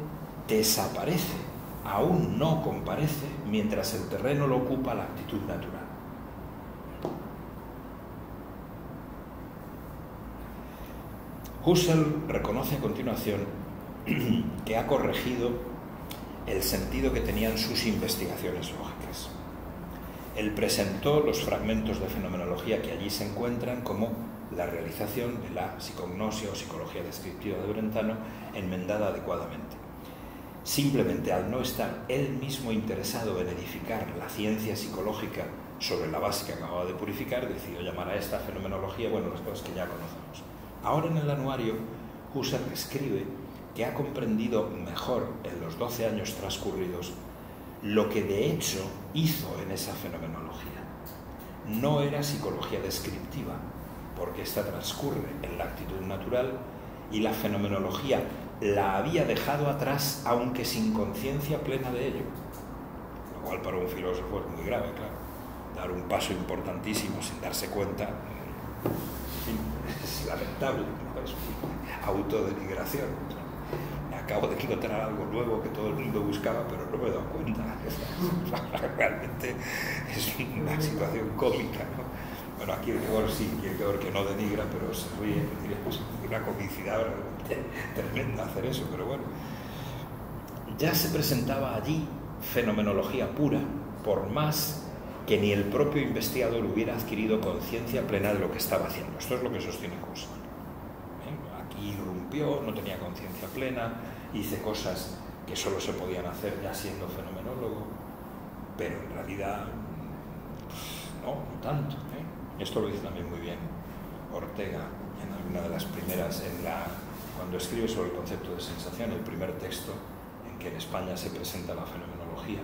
desaparece, aún no comparece, mientras el terreno lo ocupa la actitud natural. Husserl reconoce a continuación que ha corregido el sentido que tenían sus investigaciones lógicas. Él presentó los fragmentos de fenomenología que allí se encuentran como la realización de la psicognosia o psicología descriptiva de Brentano, enmendada adecuadamente. Simplemente, al no estar él mismo interesado en edificar la ciencia psicológica sobre la base que acababa de purificar, decidió llamar a esta fenomenología, bueno, las cosas que ya conocemos. Ahora, en el anuario, Husserl escribe que ha comprendido mejor en los doce años transcurridos lo que de hecho hizo en esa fenomenología. No era psicología descriptiva, porque ésta transcurre en la actitud natural, y la fenomenología la había dejado atrás, aunque sin conciencia plena de ello. Lo cual para un filósofo es muy grave, claro. Dar un paso importantísimo sin darse cuenta. Es lamentable, ¿no? Es autodenigración. Me acabo de encontrar algo nuevo que todo el mundo buscaba, pero no me he dado cuenta. Realmente es una situación cómica, ¿no? Bueno, aquí el Georg sí, el Georg que no denigra, pero se ríe. Es una comicidad tremenda hacer eso, pero bueno. Ya se presentaba allí fenomenología pura, por más que ni el propio investigador hubiera adquirido conciencia plena de lo que estaba haciendo. Esto es lo que sostiene Husserl. ¿Eh? Aquí irrumpió, no tenía conciencia plena, hice cosas que solo se podían hacer ya siendo fenomenólogo, pero en realidad no, no tanto. ¿Eh? Esto lo dice también muy bien Ortega en alguna de las primeras, en la, cuando escribe sobre el concepto de sensación, el primer texto en que en España se presenta la fenomenología.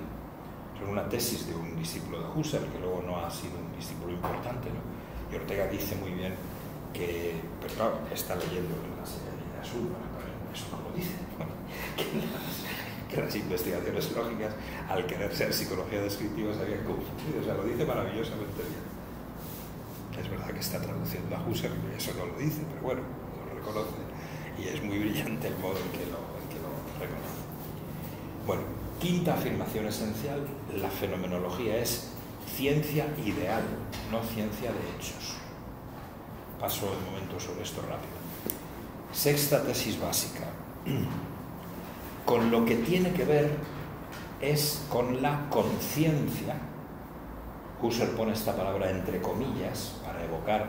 Es una tesis de un discípulo de Husserl, que luego no ha sido un discípulo importante, ¿no? Y Ortega dice muy bien que, pero claro, está leyendo en la serie de Ideas uno, eso no lo dice, ¿no? Que, las, que las investigaciones lógicas, al querer ser psicología descriptiva, se habían confundido. O sea, lo dice maravillosamente bien. Es verdad que está traduciendo a Husserl, y eso no lo dice, pero bueno, lo reconoce. Y es muy brillante el modo en que lo, en que lo reconoce. Bueno. Quinta afirmación esencial: la fenomenología es ciencia ideal, no ciencia de hechos. Paso un momento sobre esto rápido. Sexta tesis básica. Con lo que tiene que ver es con la conciencia. Husserl pone esta palabra entre comillas para evocar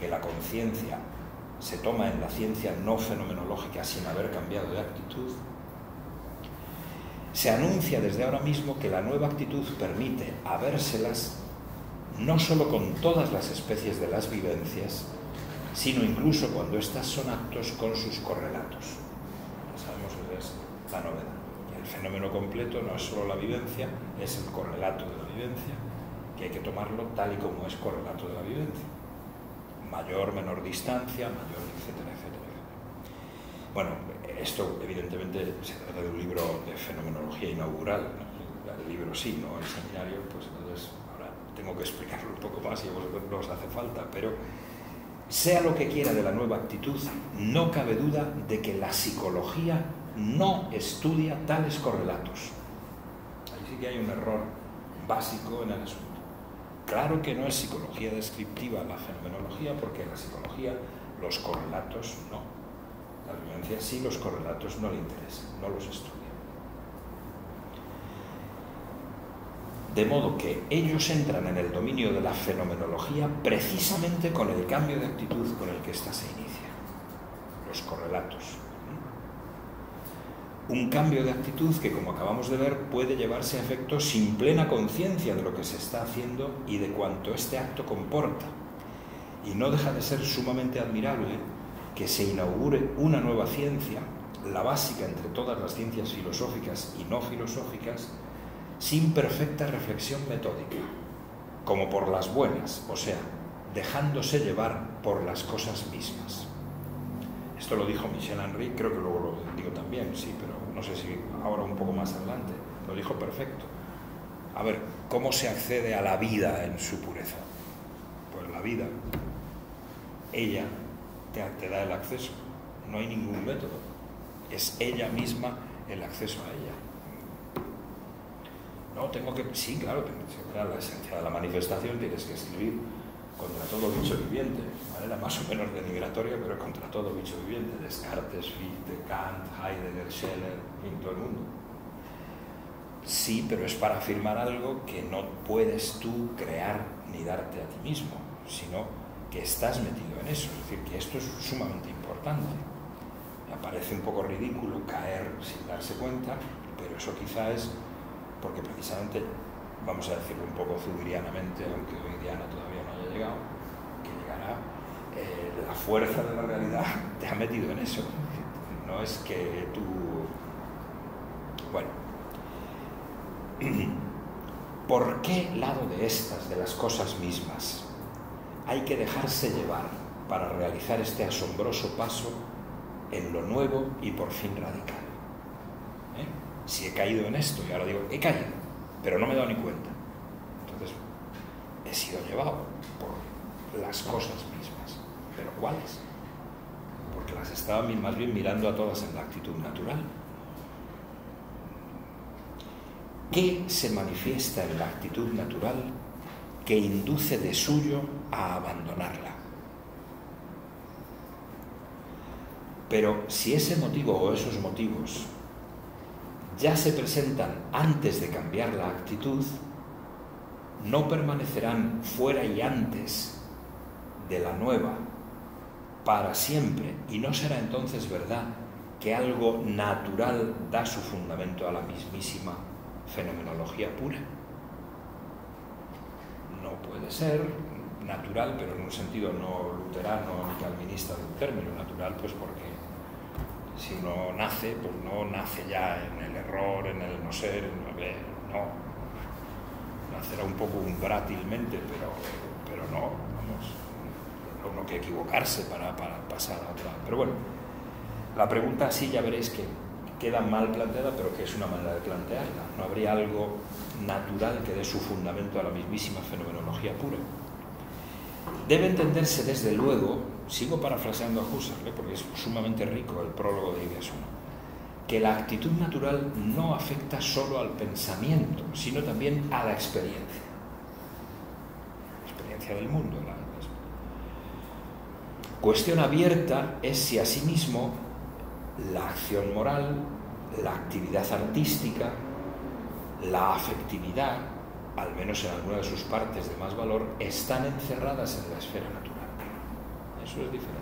que la conciencia se toma en la ciencia no fenomenológica sin haber cambiado de actitud. Se anuncia desde ahora mismo que la nueva actitud permite habérselas no solo con todas las especies de las vivencias, sino incluso cuando éstas son actos con sus correlatos. Ya sabemos que es la novedad. El fenómeno completo no es solo la vivencia, es el correlato de la vivencia, que hay que tomarlo tal y como es correlato de la vivencia. Mayor, menor distancia, mayor, etcétera, etcétera. Bueno, esto evidentemente se trata de un libro de fenomenología inaugural, ¿no? El libro sí, no el seminario, pues entonces ahora tengo que explicarlo un poco más y a vosotros no os hace falta, pero sea lo que quiera de la nueva actitud, no cabe duda de que la psicología no estudia tales correlatos. Ahí sí que hay un error básico en el asunto. Claro que no es psicología descriptiva la fenomenología, porque en la psicología los correlatos no. La violencia sí, los correlatos no le interesan, no los estudia. De modo que ellos entran en el dominio de la fenomenología precisamente con el cambio de actitud con el que ésta se inicia. Los correlatos. Un cambio de actitud que, como acabamos de ver, puede llevarse a efecto sin plena conciencia de lo que se está haciendo y de cuanto este acto comporta. Y no deja de ser sumamente admirable que se inaugure una nueva ciencia, la básica entre todas las ciencias filosóficas y no filosóficas, sin perfecta reflexión metódica, como por las buenas, o sea, dejándose llevar por las cosas mismas. Esto lo dijo Michel Henry, creo que luego lo digo también, sí, pero no sé si ahora un poco más adelante, lo dijo perfecto. A ver, ¿cómo se accede a la vida en su pureza? Pues la vida, ella te, te da el acceso, no hay ningún método, es ella misma el acceso a ella. No, tengo que... Sí, claro, tengo que sacar la esencia de la manifestación, tienes que escribir contra todo bicho viviente, de manera más o menos denigratoria, pero contra todo bicho viviente. Descartes, Fichte, Kant, Heidegger, Scheler, en todo el mundo. Sí, pero es para afirmar algo que no puedes tú crear ni darte a ti mismo, sino que estás metido en eso. Es decir, que esto es sumamente importante. Me parece un poco ridículo caer sin darse cuenta, pero eso quizá es... porque precisamente, vamos a decirlo un poco zudirianamente, aunque hoydiana todavía no haya llegado, que llegará, eh, la fuerza de la realidad te ha metido en eso. No es que tú... Bueno. ¿Por qué lado de estas, de las cosas mismas, hay que dejarse llevar para realizar este asombroso paso en lo nuevo y por fin radical? ¿Eh? Si he caído en esto y ahora digo, he caído, pero no me he dado ni cuenta. Entonces, he sido llevado por las cosas mismas. ¿Pero cuáles? Porque las estaba más bien mirando a todas en la actitud natural. ¿Qué se manifiesta en la actitud natural que induce de suyo a abandonarla? Pero si ese motivo o esos motivos ya se presentan antes de cambiar la actitud, no permanecerán fuera y antes de la nueva para siempre, y no será entonces verdad que algo natural da su fundamento a la mismísima fenomenología pura. No puede ser natural, pero en un sentido no luterano ni calvinista del término, natural pues porque si uno nace, pues no nace ya en el error, en el no ser, no, no. Nacerá un poco umbrátilmente, pero, pero no, vamos, no uno que equivocarse para, para pasar a otra. Pero bueno, la pregunta sí ya veréis que queda mal planteada, pero que es una manera de plantearla. No habría algo natural que dé su fundamento a la mismísima fenomenología pura. Debe entenderse desde luego, sigo parafraseando a Husserl, ¿eh? Porque es sumamente rico el prólogo de Ideas uno, que la actitud natural no afecta solo al pensamiento, sino también a la experiencia, la experiencia del mundo. La, la... Cuestión abierta es si asimismo la acción moral, la actividad artística, la afectividad, al menos en alguna de sus partes de más valor, están encerradas en la esfera natural. Eso es diferente.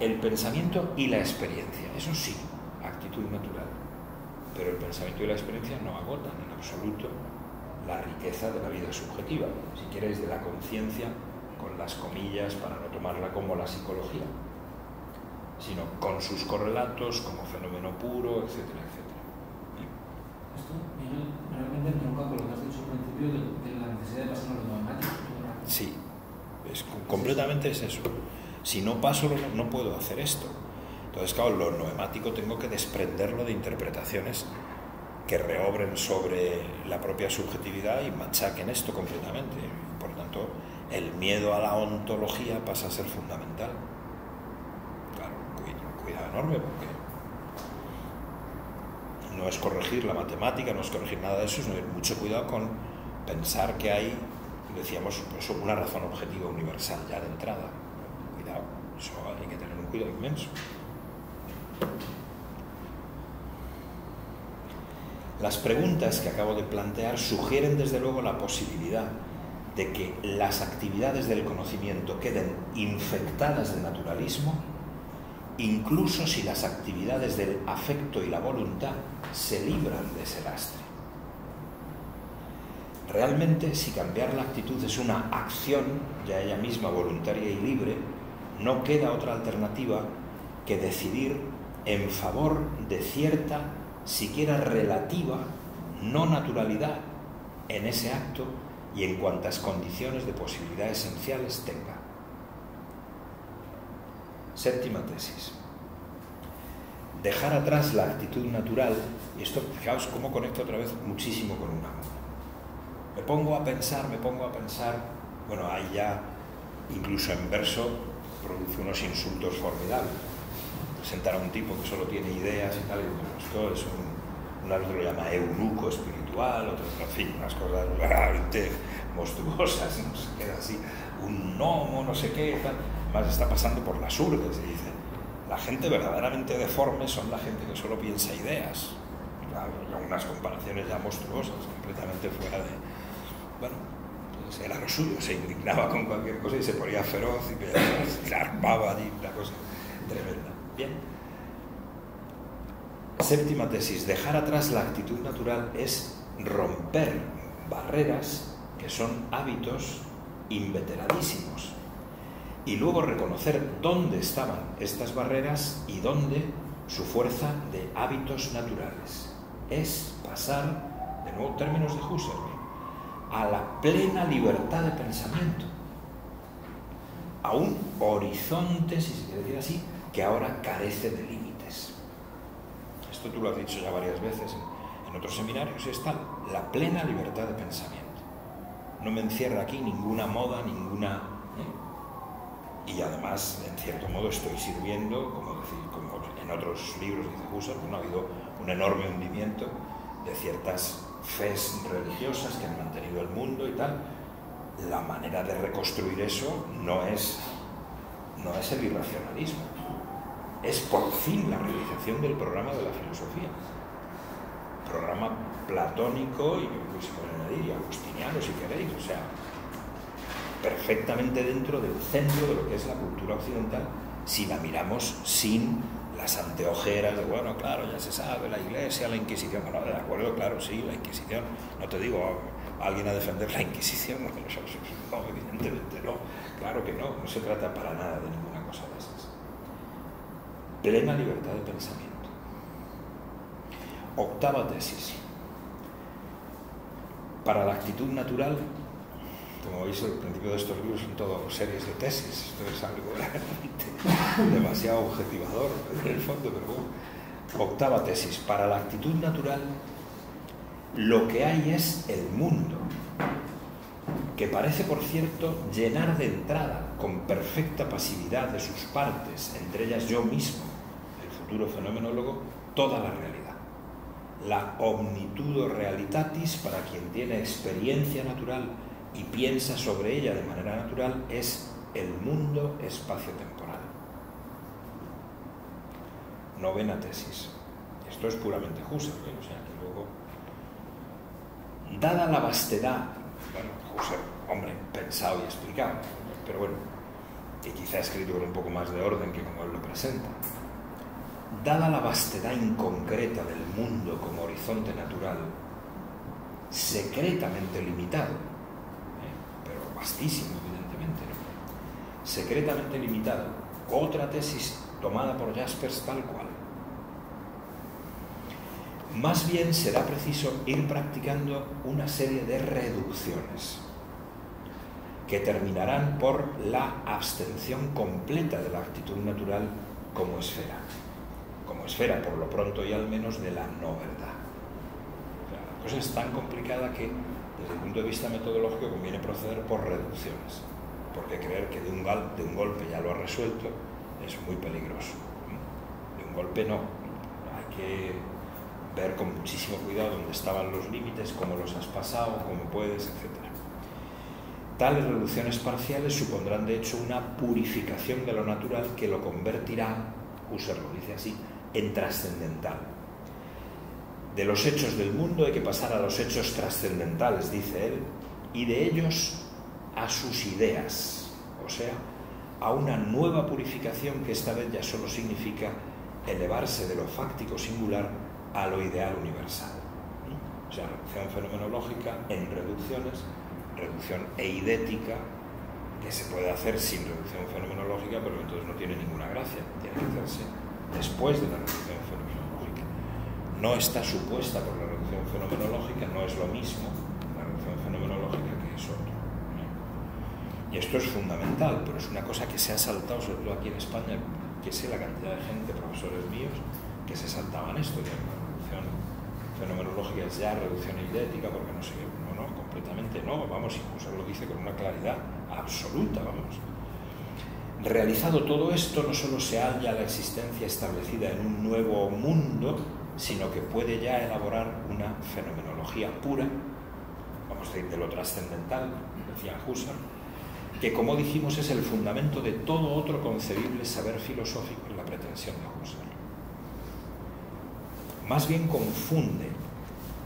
El pensamiento y la experiencia, eso sí, actitud natural. Pero el pensamiento y la experiencia no agotan en absoluto la riqueza de la vida subjetiva, si quieres, de la conciencia, con las comillas, para no tomarla como la psicología, sino con sus correlatos, como fenómeno puro, etcétera, etcétera. Esto, Miguel, realmente entronca con lo que has dicho al principio de, de la necesidad de pasar a lo dogmático. Sí, es, completamente es eso. Si no paso, no puedo hacer esto. Entonces, claro, lo noemático tengo que desprenderlo de interpretaciones que reobren sobre la propia subjetividad y machaquen esto completamente. Por tanto, el miedo a la ontología pasa a ser fundamental. Claro, cuidado enorme, porque no es corregir la matemática, no es corregir nada de eso, sino mucho cuidado con pensar que hay, decíamos, pues una razón objetiva universal ya de entrada. Cuidado, eso hay que tener un cuidado inmenso. Las preguntas que acabo de plantear sugieren desde luego la posibilidad de que las actividades del conocimiento queden infectadas de naturalismo, incluso si las actividades del afecto y la voluntad se libran de ese lastre. Realmente, si cambiar la actitud es una acción, ya ella misma voluntaria y libre, no queda otra alternativa que decidir en favor de cierta, siquiera relativa, no naturalidad en ese acto y en cuantas condiciones de posibilidad esenciales tenga. Séptima tesis. Dejar atrás la actitud natural, y esto, fijaos cómo conecto otra vez muchísimo con una. Me pongo a pensar, me pongo a pensar, bueno, ahí ya, incluso en verso, produce unos insultos formidables. Presentar a un tipo que solo tiene ideas y tal, y bueno, esto es un, un árbitro lo llama eunuco espiritual, otro, en fin, unas cosas realmente monstruosas, no sé qué, así, un gnomo, no sé qué, tal. Además está pasando por las urdes, se dice. La gente verdaderamente deforme son la gente que solo piensa ideas. Claro, unas comparaciones ya monstruosas, completamente fuera de... Bueno, pues era lo suyo, se indignaba con cualquier cosa y se ponía feroz y se armaba allí, una cosa tremenda. Bien. Séptima tesis. Dejar atrás la actitud natural es romper barreras que son hábitos inveteradísimos. Y luego reconocer dónde estaban estas barreras y dónde su fuerza de hábitos naturales. Es pasar, de nuevo términos de Husserl, a la plena libertad de pensamiento, a un horizonte, si se quiere decir así, que ahora carece de límites. Esto tú lo has dicho ya varias veces en otros seminarios, y está la plena libertad de pensamiento. No me encierra aquí ninguna moda, ninguna... Y además, en cierto modo, estoy sirviendo, como, decir, como en otros libros dice Husserl, que no ha habido un enorme hundimiento de ciertas fes religiosas que han mantenido el mundo y tal. La manera de reconstruir eso no es, no es el irracionalismo. Es por fin la realización del programa de la filosofía. Programa platónico y, pues, y agustiniano, si queréis, o sea... perfectamente dentro del centro de lo que es la cultura occidental si la miramos sin las anteojeras de, bueno, claro, ya se sabe, la Iglesia, la Inquisición. Bueno, de acuerdo, claro, sí, la Inquisición, no te digo alguien a defender la Inquisición, no, evidentemente no, claro que no, no se trata para nada de ninguna cosa de esas. Plena libertad de pensamiento. Octava tesis. Para la actitud natural, como veis, el principio de estos libros son todas series de tesis. Esto es algo realmente demasiado objetivador en el fondo, pero bueno. Octava tesis. Para la actitud natural, lo que hay es el mundo, que parece, por cierto, llenar de entrada con perfecta pasividad de sus partes, entre ellas yo mismo, el futuro fenomenólogo, toda la realidad. La omnitudo realitatis, para quien tiene experiencia natural y piensa sobre ella de manera natural, es el mundo espacio-temporal. Novena tesis. Esto es puramente Husserl, ¿eh? O sea, que luego... Dada la vastedad... Bueno, Husserl, hombre, pensado y explicado, pero bueno, que quizá escrito con un poco más de orden que como él lo presenta. Dada la vastedad inconcreta del mundo como horizonte natural, secretamente limitado, vastísimo, evidentemente, ¿no? Secretamente limitado. Otra tesis tomada por Jaspers tal cual. Más bien será preciso ir practicando una serie de reducciones que terminarán por la abstención completa de la actitud natural como esfera. Como esfera, por lo pronto y al menos, de la no verdad. O sea, la cosa es tan complicada que desde el punto de vista metodológico conviene proceder por reducciones, porque creer que de un, gal, de un golpe ya lo ha resuelto es muy peligroso. De un golpe no, hay que ver con muchísimo cuidado dónde estaban los límites, cómo los has pasado, cómo puedes, etcétera. Tales reducciones parciales supondrán de hecho una purificación de lo natural que lo convertirá, Husserl lo dice así, en trascendental. De los hechos del mundo hay que pasar a los hechos trascendentales, dice él, y de ellos a sus ideas, o sea, a una nueva purificación que esta vez ya solo significa elevarse de lo fáctico singular a lo ideal universal. O sea, reducción fenomenológica en reducciones, reducción eidética, que se puede hacer sin reducción fenomenológica, pero entonces no tiene ninguna gracia, tiene que hacerse después de la reducción fenomenológica. No está supuesta por la reducción fenomenológica, no es lo mismo la reducción fenomenológica que es otro, ¿no? Y esto es fundamental, pero es una cosa que se ha saltado, sobre todo aquí en España, que sé la cantidad de gente, profesores míos, que se saltaban esto, que la reducción fenomenológica es ya reducción eidética, porque no sé qué, no, no, completamente no, vamos, incluso lo dice con una claridad absoluta, vamos. Realizado todo esto, no solo se halla la existencia establecida en un nuevo mundo, sino que puede ya elaborar una fenomenología pura, vamos a decir, de lo trascendental, decía Husserl, que como dijimos es el fundamento de todo otro concebible saber filosófico en la pretensión de Husserl. Más bien confunde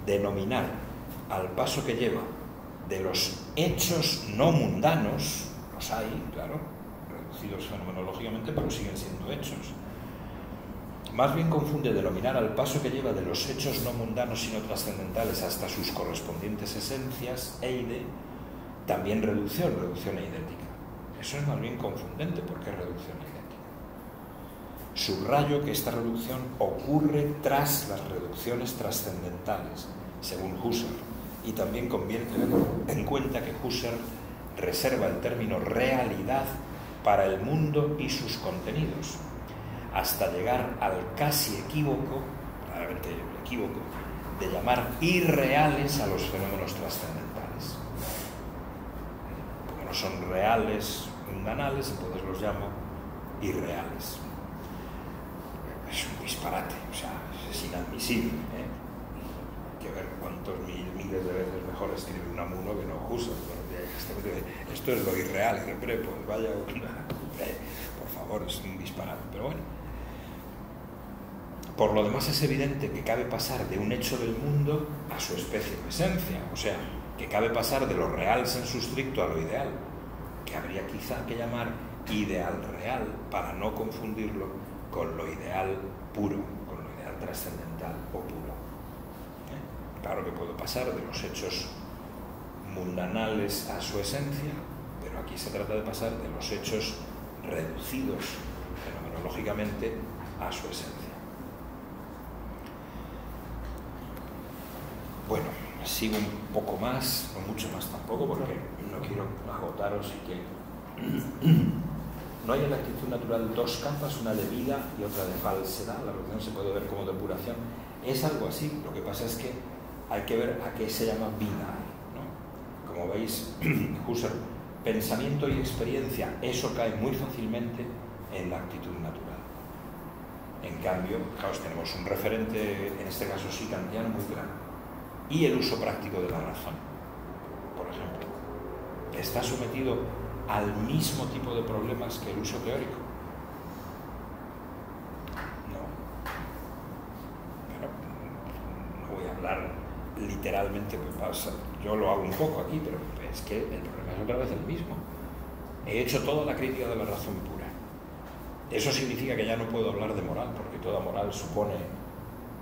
denominar al paso que lleva de los hechos no mundanos, los hay, claro, reducidos fenomenológicamente, pero siguen siendo hechos. Más bien confunde denominar al paso que lleva de los hechos no mundanos sino trascendentales hasta sus correspondientes esencias, eide, también reducción, reducción eidética. Eso es más bien confundente, porque es reducción eidética. Subrayo que esta reducción ocurre tras las reducciones trascendentales, según Husserl, y también conviene tener en cuenta que Husserl reserva el término realidad para el mundo y sus contenidos, hasta llegar al casi equívoco, claramente equívoco, de llamar irreales a los fenómenos trascendentales. Como no son reales mundanales, entonces los llamo irreales. Es un disparate, o sea, es inadmisible, ¿eh? Hay que ver cuántos mil, miles de veces mejor escribe Unamuno que no Husserl. Esto es lo irreal, y siempre, pues vaya, por favor, es un disparate, pero bueno. Por lo demás es evidente que cabe pasar de un hecho del mundo a su especie o esencia, o sea, que cabe pasar de lo real sensu stricto a lo ideal, que habría quizá que llamar ideal real, para no confundirlo con lo ideal puro, con lo ideal trascendental o puro. ¿Eh? Claro que puedo pasar de los hechos mundanales a su esencia, pero aquí se trata de pasar de los hechos reducidos fenomenológicamente a su esencia. Bueno, sigo un poco más, no mucho más tampoco, porque no quiero agotaros y que... No hay en la actitud natural dos capas, una de vida y otra de falsedad. La reducción se puede ver como depuración. Es algo así, lo que pasa es que hay que ver a qué se llama vida, ¿no? Como veis, Husserl, pensamiento y experiencia, eso cae muy fácilmente en la actitud natural. En cambio, claro, tenemos un referente, en este caso sí kantiano, muy claro. Y el uso práctico de la razón, por ejemplo, está sometido al mismo tipo de problemas que el uso teórico. No, pero no voy a hablar literalmente, pues pasa, yo lo hago un poco aquí, pero es que el problema es otra vez el mismo. He hecho toda la crítica de la razón pura. Eso significa que ya no puedo hablar de moral, porque toda moral supone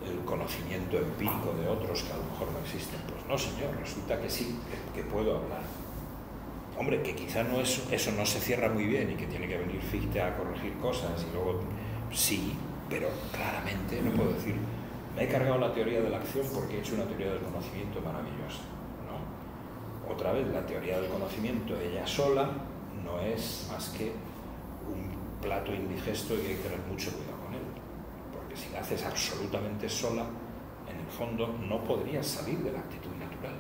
el conocimiento empírico de otros que a lo mejor no existen. Pues no, señor, resulta que sí, que puedo hablar. Hombre, que quizá no es, eso no se cierra muy bien y que tiene que venir Fichte a corregir cosas y luego... Sí, pero claramente no puedo decir me he cargado la teoría de la acción porque he hecho una teoría del conocimiento maravillosa, ¿no? Otra vez, la teoría del conocimiento ella sola no es más que un plato indigesto y hay que tener mucho cuidado con él, porque si la haces absolutamente sola, en el fondo no podrías salir de la actitud natural.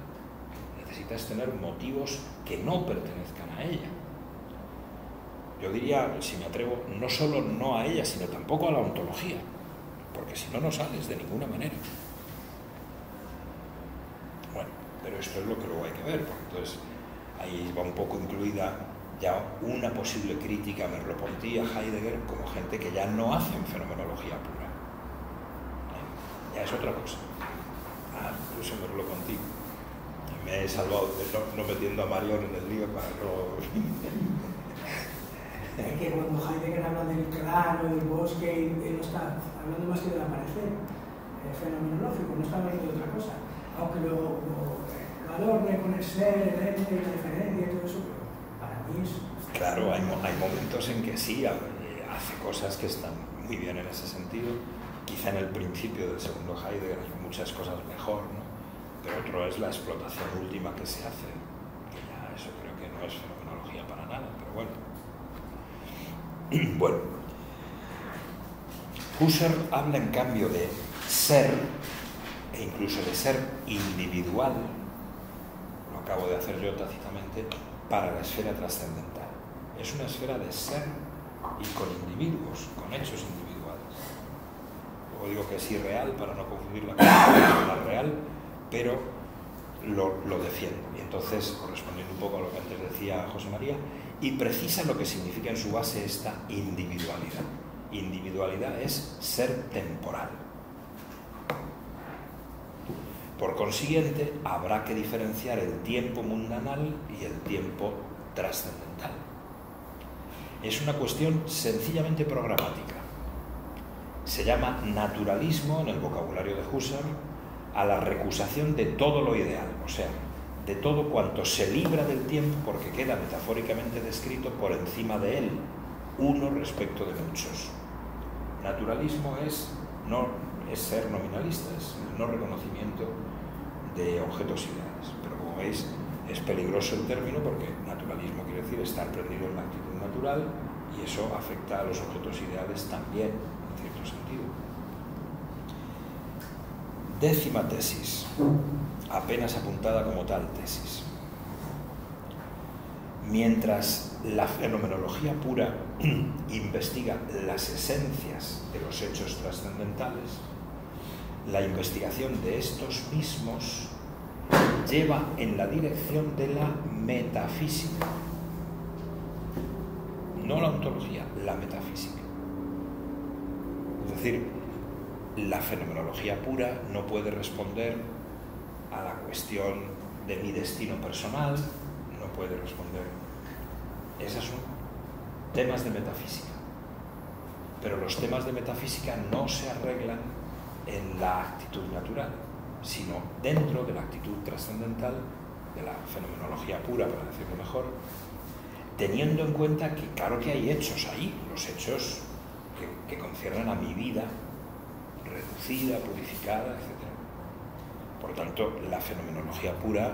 Necesitas tener motivos que no pertenezcan a ella. Yo diría, si me atrevo, no solo no a ella, sino tampoco a la ontología, porque si no, no sales de ninguna manera. Bueno, pero esto es lo que luego hay que ver, porque entonces ahí va un poco incluida ya una posible crítica a Merleau-Ponty, a Heidegger, como gente que ya no hacen fenomenología pura. ¿Eh? Ya es otra cosa. Ah, incluso Merleau-Ponty. Me he salvado de no, no metiendo a Marion en el lío para no... Es que cuando Heidegger habla del cráneo, del bosque, él no está hablando más que del aparecer el fenomenológico, no está hablando de otra cosa, aunque lo, lo, lo adorne con el ser, el ente, la diferencia y todo eso, pero para mí es Claro, hay, hay momentos en que sí, hace cosas que están muy bien en ese sentido. Quizá en el principio del segundo Heidegger hay muchas cosas mejor, ¿no? Pero otro es la explotación última que se hace, que ya eso creo que no es fenomenología para nada, pero bueno. Bueno, Husserl habla en cambio de ser, e incluso de ser individual, lo acabo de hacer yo tácitamente, para la esfera trascendental. Es una esfera de ser y con individuos, con hechos individuales. Luego digo que es irreal para no confundirla con la real, pero lo, lo defiendo. Y entonces, correspondiendo un poco a lo que antes decía José María, y precisa lo que significa en su base esta individualidad. Individualidad es ser temporal. Por consiguiente, habrá que diferenciar el tiempo mundanal y el tiempo trascendental. Es una cuestión sencillamente programática. Se llama naturalismo en el vocabulario de Husserl a la recusación de todo lo ideal, o sea, de todo cuanto se libra del tiempo porque queda metafóricamente descrito por encima de él, uno respecto de muchos. Naturalismo es, no, es ser nominalista, es el no reconocimiento de objetos ideales. Pero como veis, es peligroso el término porque naturalismo quiere decir estar prendido en la actitud natural y eso afecta a los objetos ideales también, en cierto sentido. Décima tesis, apenas apuntada como tal tesis. Mientras la fenomenología pura investiga las esencias de los hechos trascendentales, la investigación de estos mismos lleva en la dirección de la metafísica, no la ontología, la metafísica. Es decir, la fenomenología pura no puede responder a la cuestión de mi destino personal, no puede responder. Esos son temas de metafísica. Pero los temas de metafísica no se arreglan en la actitud natural, sino dentro de la actitud trascendental, de la fenomenología pura, para decirlo mejor, teniendo en cuenta que claro que hay hechos ahí, los hechos que, que conciernen a mi vida, reducida, purificada, etcétera. Por tanto, la fenomenología pura,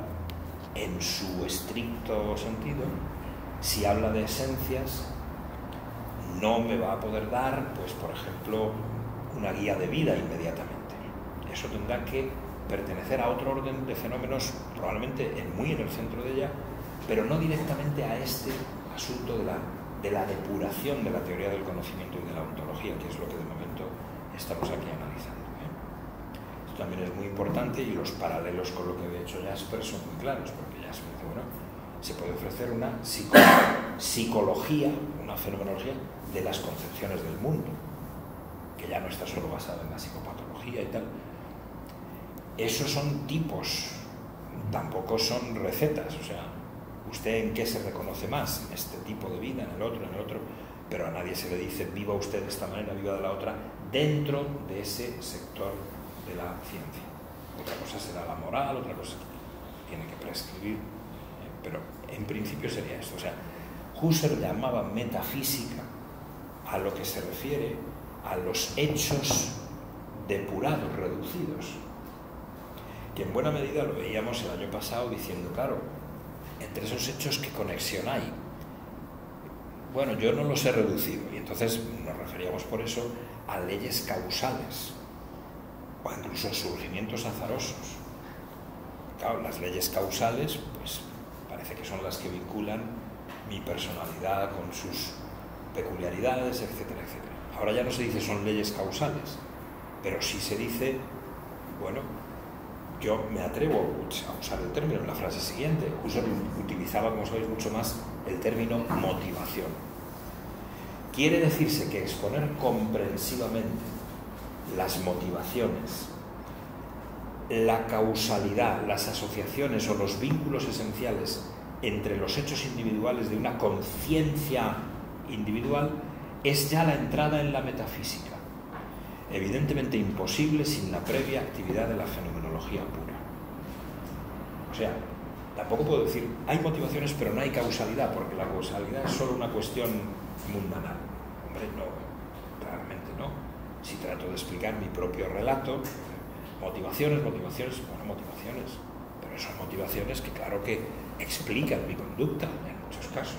en su estricto sentido, si habla de esencias, no me va a poder dar, pues por ejemplo, una guía de vida inmediatamente. Eso tendrá que pertenecer a otro orden de fenómenos, probablemente muy en el centro de ella, pero no directamente a este asunto de la, de la depuración de la teoría del conocimiento y de la ontología, que es lo que de momento estamos aquí analizando, ¿eh? Esto también es muy importante y los paralelos con lo que de hecho Jaspers son muy claros, porque Jaspers dice, bueno, se puede ofrecer una psico psicología, una fenomenología de las concepciones del mundo, que ya no está solo basada en la psicopatología y tal. Esos son tipos, tampoco son recetas, o sea, usted en qué se reconoce más, en este tipo de vida, en el otro, en el otro, pero a nadie se le dice viva usted de esta manera, viva de la otra, dentro de ese sector de la ciencia. Otra cosa será la moral, otra cosa tiene que prescribir, pero en principio sería esto. O sea, Husserl llamaba metafísica a lo que se refiere a los hechos depurados, reducidos, que en buena medida lo veíamos el año pasado diciendo, claro, entre esos hechos, ¿qué conexión hay? Bueno, yo no los he reducido, y entonces nos referíamos por eso a leyes causales, o incluso surgimientos azarosos. Claro, las leyes causales, pues parece que son las que vinculan mi personalidad con sus peculiaridades, etcétera, etcétera. Ahora ya no se dice son leyes causales, pero sí se dice, bueno, yo me atrevo a usar el término en la frase siguiente. Husserl utilizaba, como sabéis, mucho más el término motivación. Quiere decirse que exponer comprensivamente las motivaciones, la causalidad, las asociaciones o los vínculos esenciales entre los hechos individuales de una conciencia individual es ya la entrada en la metafísica, evidentemente imposible sin la previa actividad de la fenomenología pura. O sea, tampoco puedo decir hay motivaciones pero no hay causalidad, porque la causalidad es solo una cuestión mundanal. Hombre, no, realmente no. Si trato de explicar mi propio relato, motivaciones, motivaciones, bueno, motivaciones, pero son motivaciones que claro que explican mi conducta en muchos casos.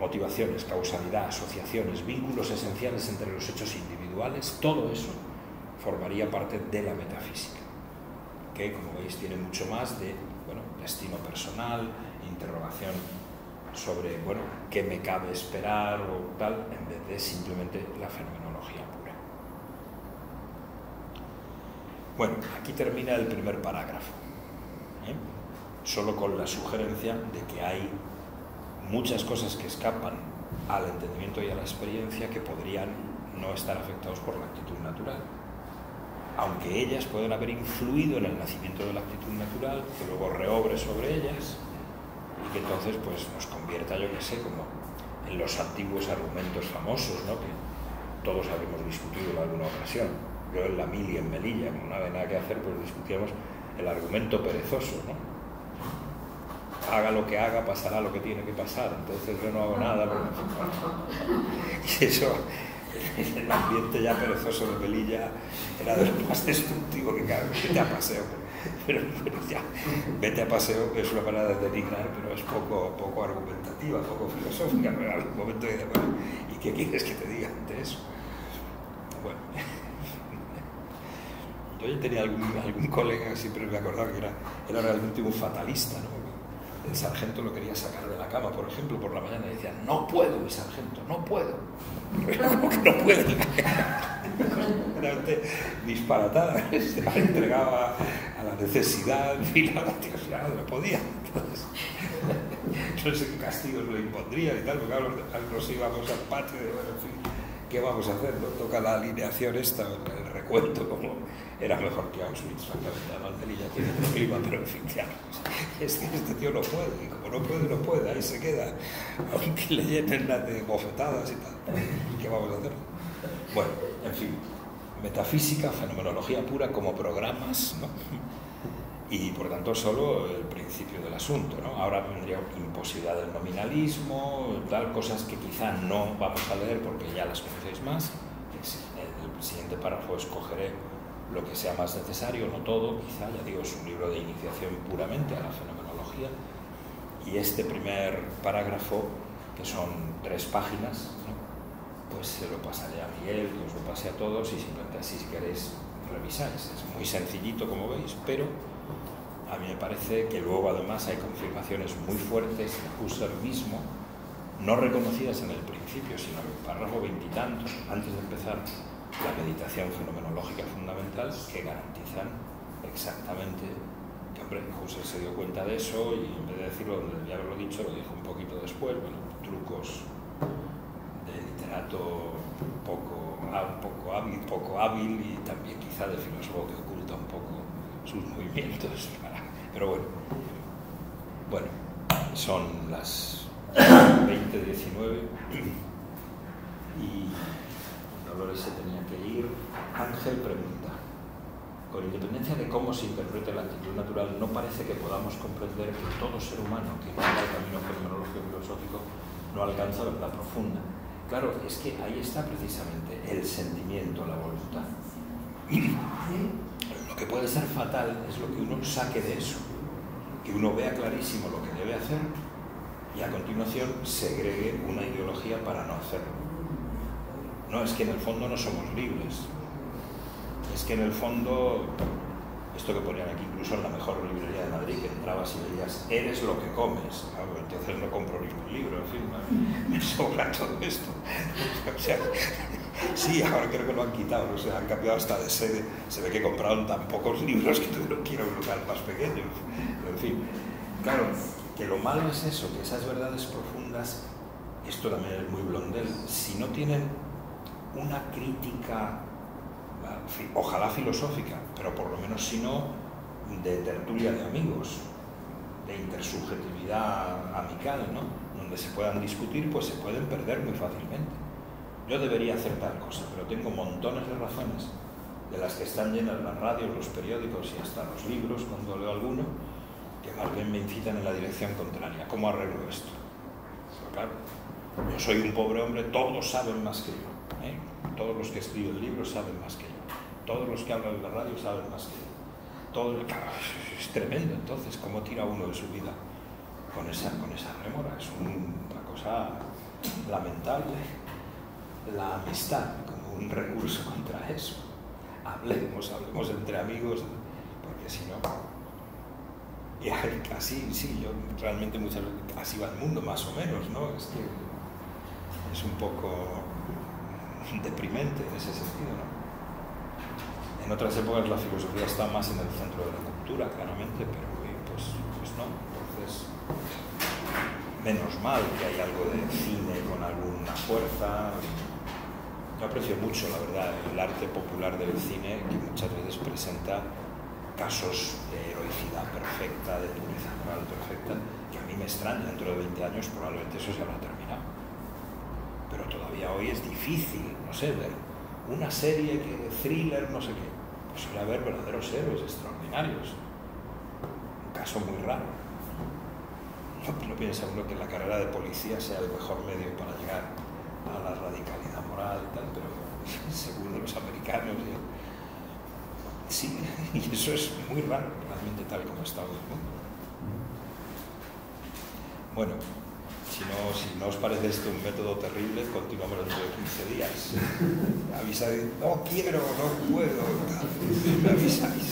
Motivaciones, causalidad, asociaciones, vínculos esenciales entre los hechos individuales, todo eso formaría parte de la metafísica, que como veis tiene mucho más de, bueno, destino personal, interrogación sobre, bueno, qué me cabe esperar o tal, en vez de simplemente la fenomenología pura. Bueno, aquí termina el primer parágrafo, ¿eh? Solo con la sugerencia de que hay muchas cosas que escapan al entendimiento y a la experiencia que podrían no estar afectados por la actitud natural, aunque ellas pueden haber influido en el nacimiento de la actitud natural, que luego reobre sobre ellas y que entonces pues nos convierta, yo que sé, como en los antiguos argumentos famosos, ¿no?, que todos habíamos discutido en alguna ocasión. Yo en la mili, en Melilla, como no había nada que hacer, pues discutíamos el argumento perezoso, ¿no? Haga lo que haga, pasará lo que tiene que pasar, entonces yo no hago nada. Y eso, el ambiente ya perezoso de Melilla era de lo más destructivo que cabe. Vete a paseo, pero, pero ya, vete a paseo, que es una manera de denigrar, pero es poco, poco argumentativa, poco filosófica, pero en algún momento de, bueno, ¿y qué quieres que te diga ante eso? Bueno, yo tenía algún, algún colega que siempre me acordaba que era, era realmente un fatalista, ¿no? El sargento lo quería sacar de la cama, por ejemplo, por la mañana, y decía, no puedo, mi sargento, no puedo. ¿Cómo que no puedo? Realmente disparatada, se la entregaba a la necesidad, y la necesidad no podía. Entonces, no sé qué castigos lo impondría y tal, porque ahora nos íbamos al patio, y bueno, en fin, ¿qué vamos a hacer? Nos toca la alineación esta, el recuento, como era mejor que Auschwitz, francamente. Además, Melilla tiene un clima, pero en fin, ya, es que este tío no puede, y como no puede, no puede, ahí se queda, aunque le llenen las de bofetadas y tal. ¿Qué vamos a hacer? Bueno, en fin, metafísica, fenomenología pura como programas, ¿no? Y por tanto solo el principio del asunto, ¿no? Ahora vendría imposibilidad del nominalismo, tal, cosas que quizá no vamos a leer porque ya las conocéis más. En el siguiente párrafo escogeré lo que sea más necesario, no todo, quizá, ya digo, es un libro de iniciación puramente a la fenomenología. Y este primer párrafo, que son tres páginas, ¿no?, pues se lo pasaré a Miguel, que os lo pase a todos, y simplemente así, si queréis, revisáis. Es muy sencillito, como veis, pero a mí me parece que luego además hay confirmaciones muy fuertes de Husserl mismo, no reconocidas en el principio, sino en el párrafo veintitantos, antes de empezar la meditación fenomenológica fundamental, que garantizan exactamente que, hombre, Husserl se dio cuenta de eso y en vez de decirlo donde debía haberlo dicho, lo dijo un poquito después. Bueno, trucos de literato poco, poco, hábil, poco hábil y también quizá de filósofo que oculta un poco sus movimientos, pero bueno, bueno, son las veinte diecinueve y Dolores se tenía que ir. Ángel pregunta: con independencia de cómo se interprete la actitud natural, no parece que podamos comprender que todo ser humano que no haga el camino fenomenológico filosófico no alcanza la verdad profunda. Claro, es que ahí está precisamente el sentimiento, la voluntad. Lo que puede ser fatal es lo que uno saque de eso, que uno vea clarísimo lo que debe hacer y a continuación segregue una ideología para no hacerlo. No, es que en el fondo no somos libres, es que en el fondo, esto que ponían aquí incluso en la mejor librería de Madrid, que entrabas y veías, eres lo que comes, claro, entonces no compro ningún libro, en fin, me sobra todo esto. O sea, sí, ahora creo que lo han quitado, no sé, han cambiado hasta de sede. Se ve que compraron tan pocos libros que tuvieron que ir a un lugar más pequeño. En fin, claro, que lo malo es eso, que esas verdades profundas, esto también es muy Blondel, si no tienen una crítica, ojalá filosófica, pero por lo menos si no de tertulia de amigos, de intersubjetividad amical, ¿no?, donde se puedan discutir, pues se pueden perder muy fácilmente. Yo debería hacer tal cosa, pero tengo montones de razones, de las que están llenas las radios, los periódicos y hasta los libros, cuando leo alguno, que más bien me incitan en la dirección contraria. ¿Cómo arreglo esto? Pero claro, yo soy un pobre hombre, todos saben más que yo, ¿eh? Todos los que escriben libros saben más que yo, todos los que hablan en la radio saben más que yo. Todo el... Es tremendo, entonces, cómo tira uno de su vida con esa, con esa rémora. Es un, una cosa lamentable. La amistad como un recurso contra eso. Hablemos, hablemos entre amigos, porque si no... Y así, sí, yo realmente muchas veces... Así va el mundo, más o menos, ¿no? Es que es un poco deprimente en ese sentido, ¿no? En otras épocas la filosofía está más en el centro de la cultura, claramente, pero pues, pues no. Entonces, menos mal que hay algo de cine con alguna fuerza. Yo aprecio mucho, la verdad, el arte popular del cine, que muchas veces presenta casos de heroicidad perfecta, de pureza moral perfecta, que a mí me extraña. Dentro de veinte años probablemente eso se habrá terminado. Pero todavía hoy es difícil, no sé, ver una serie de thriller, no sé qué. Pues suele haber verdaderos héroes extraordinarios. Un caso muy raro. No, no piensa uno que la carrera de policía sea el mejor medio para llegar a la radicalidad moral y tal, pero según los americanos, ¿eh? Sí, y eso es muy raro, realmente, tal como está hoy el mundo. Bueno, si no, si no os parece este un método terrible, continuamos dentro de quince días. Avisáis, no quiero, no puedo, me avisáis.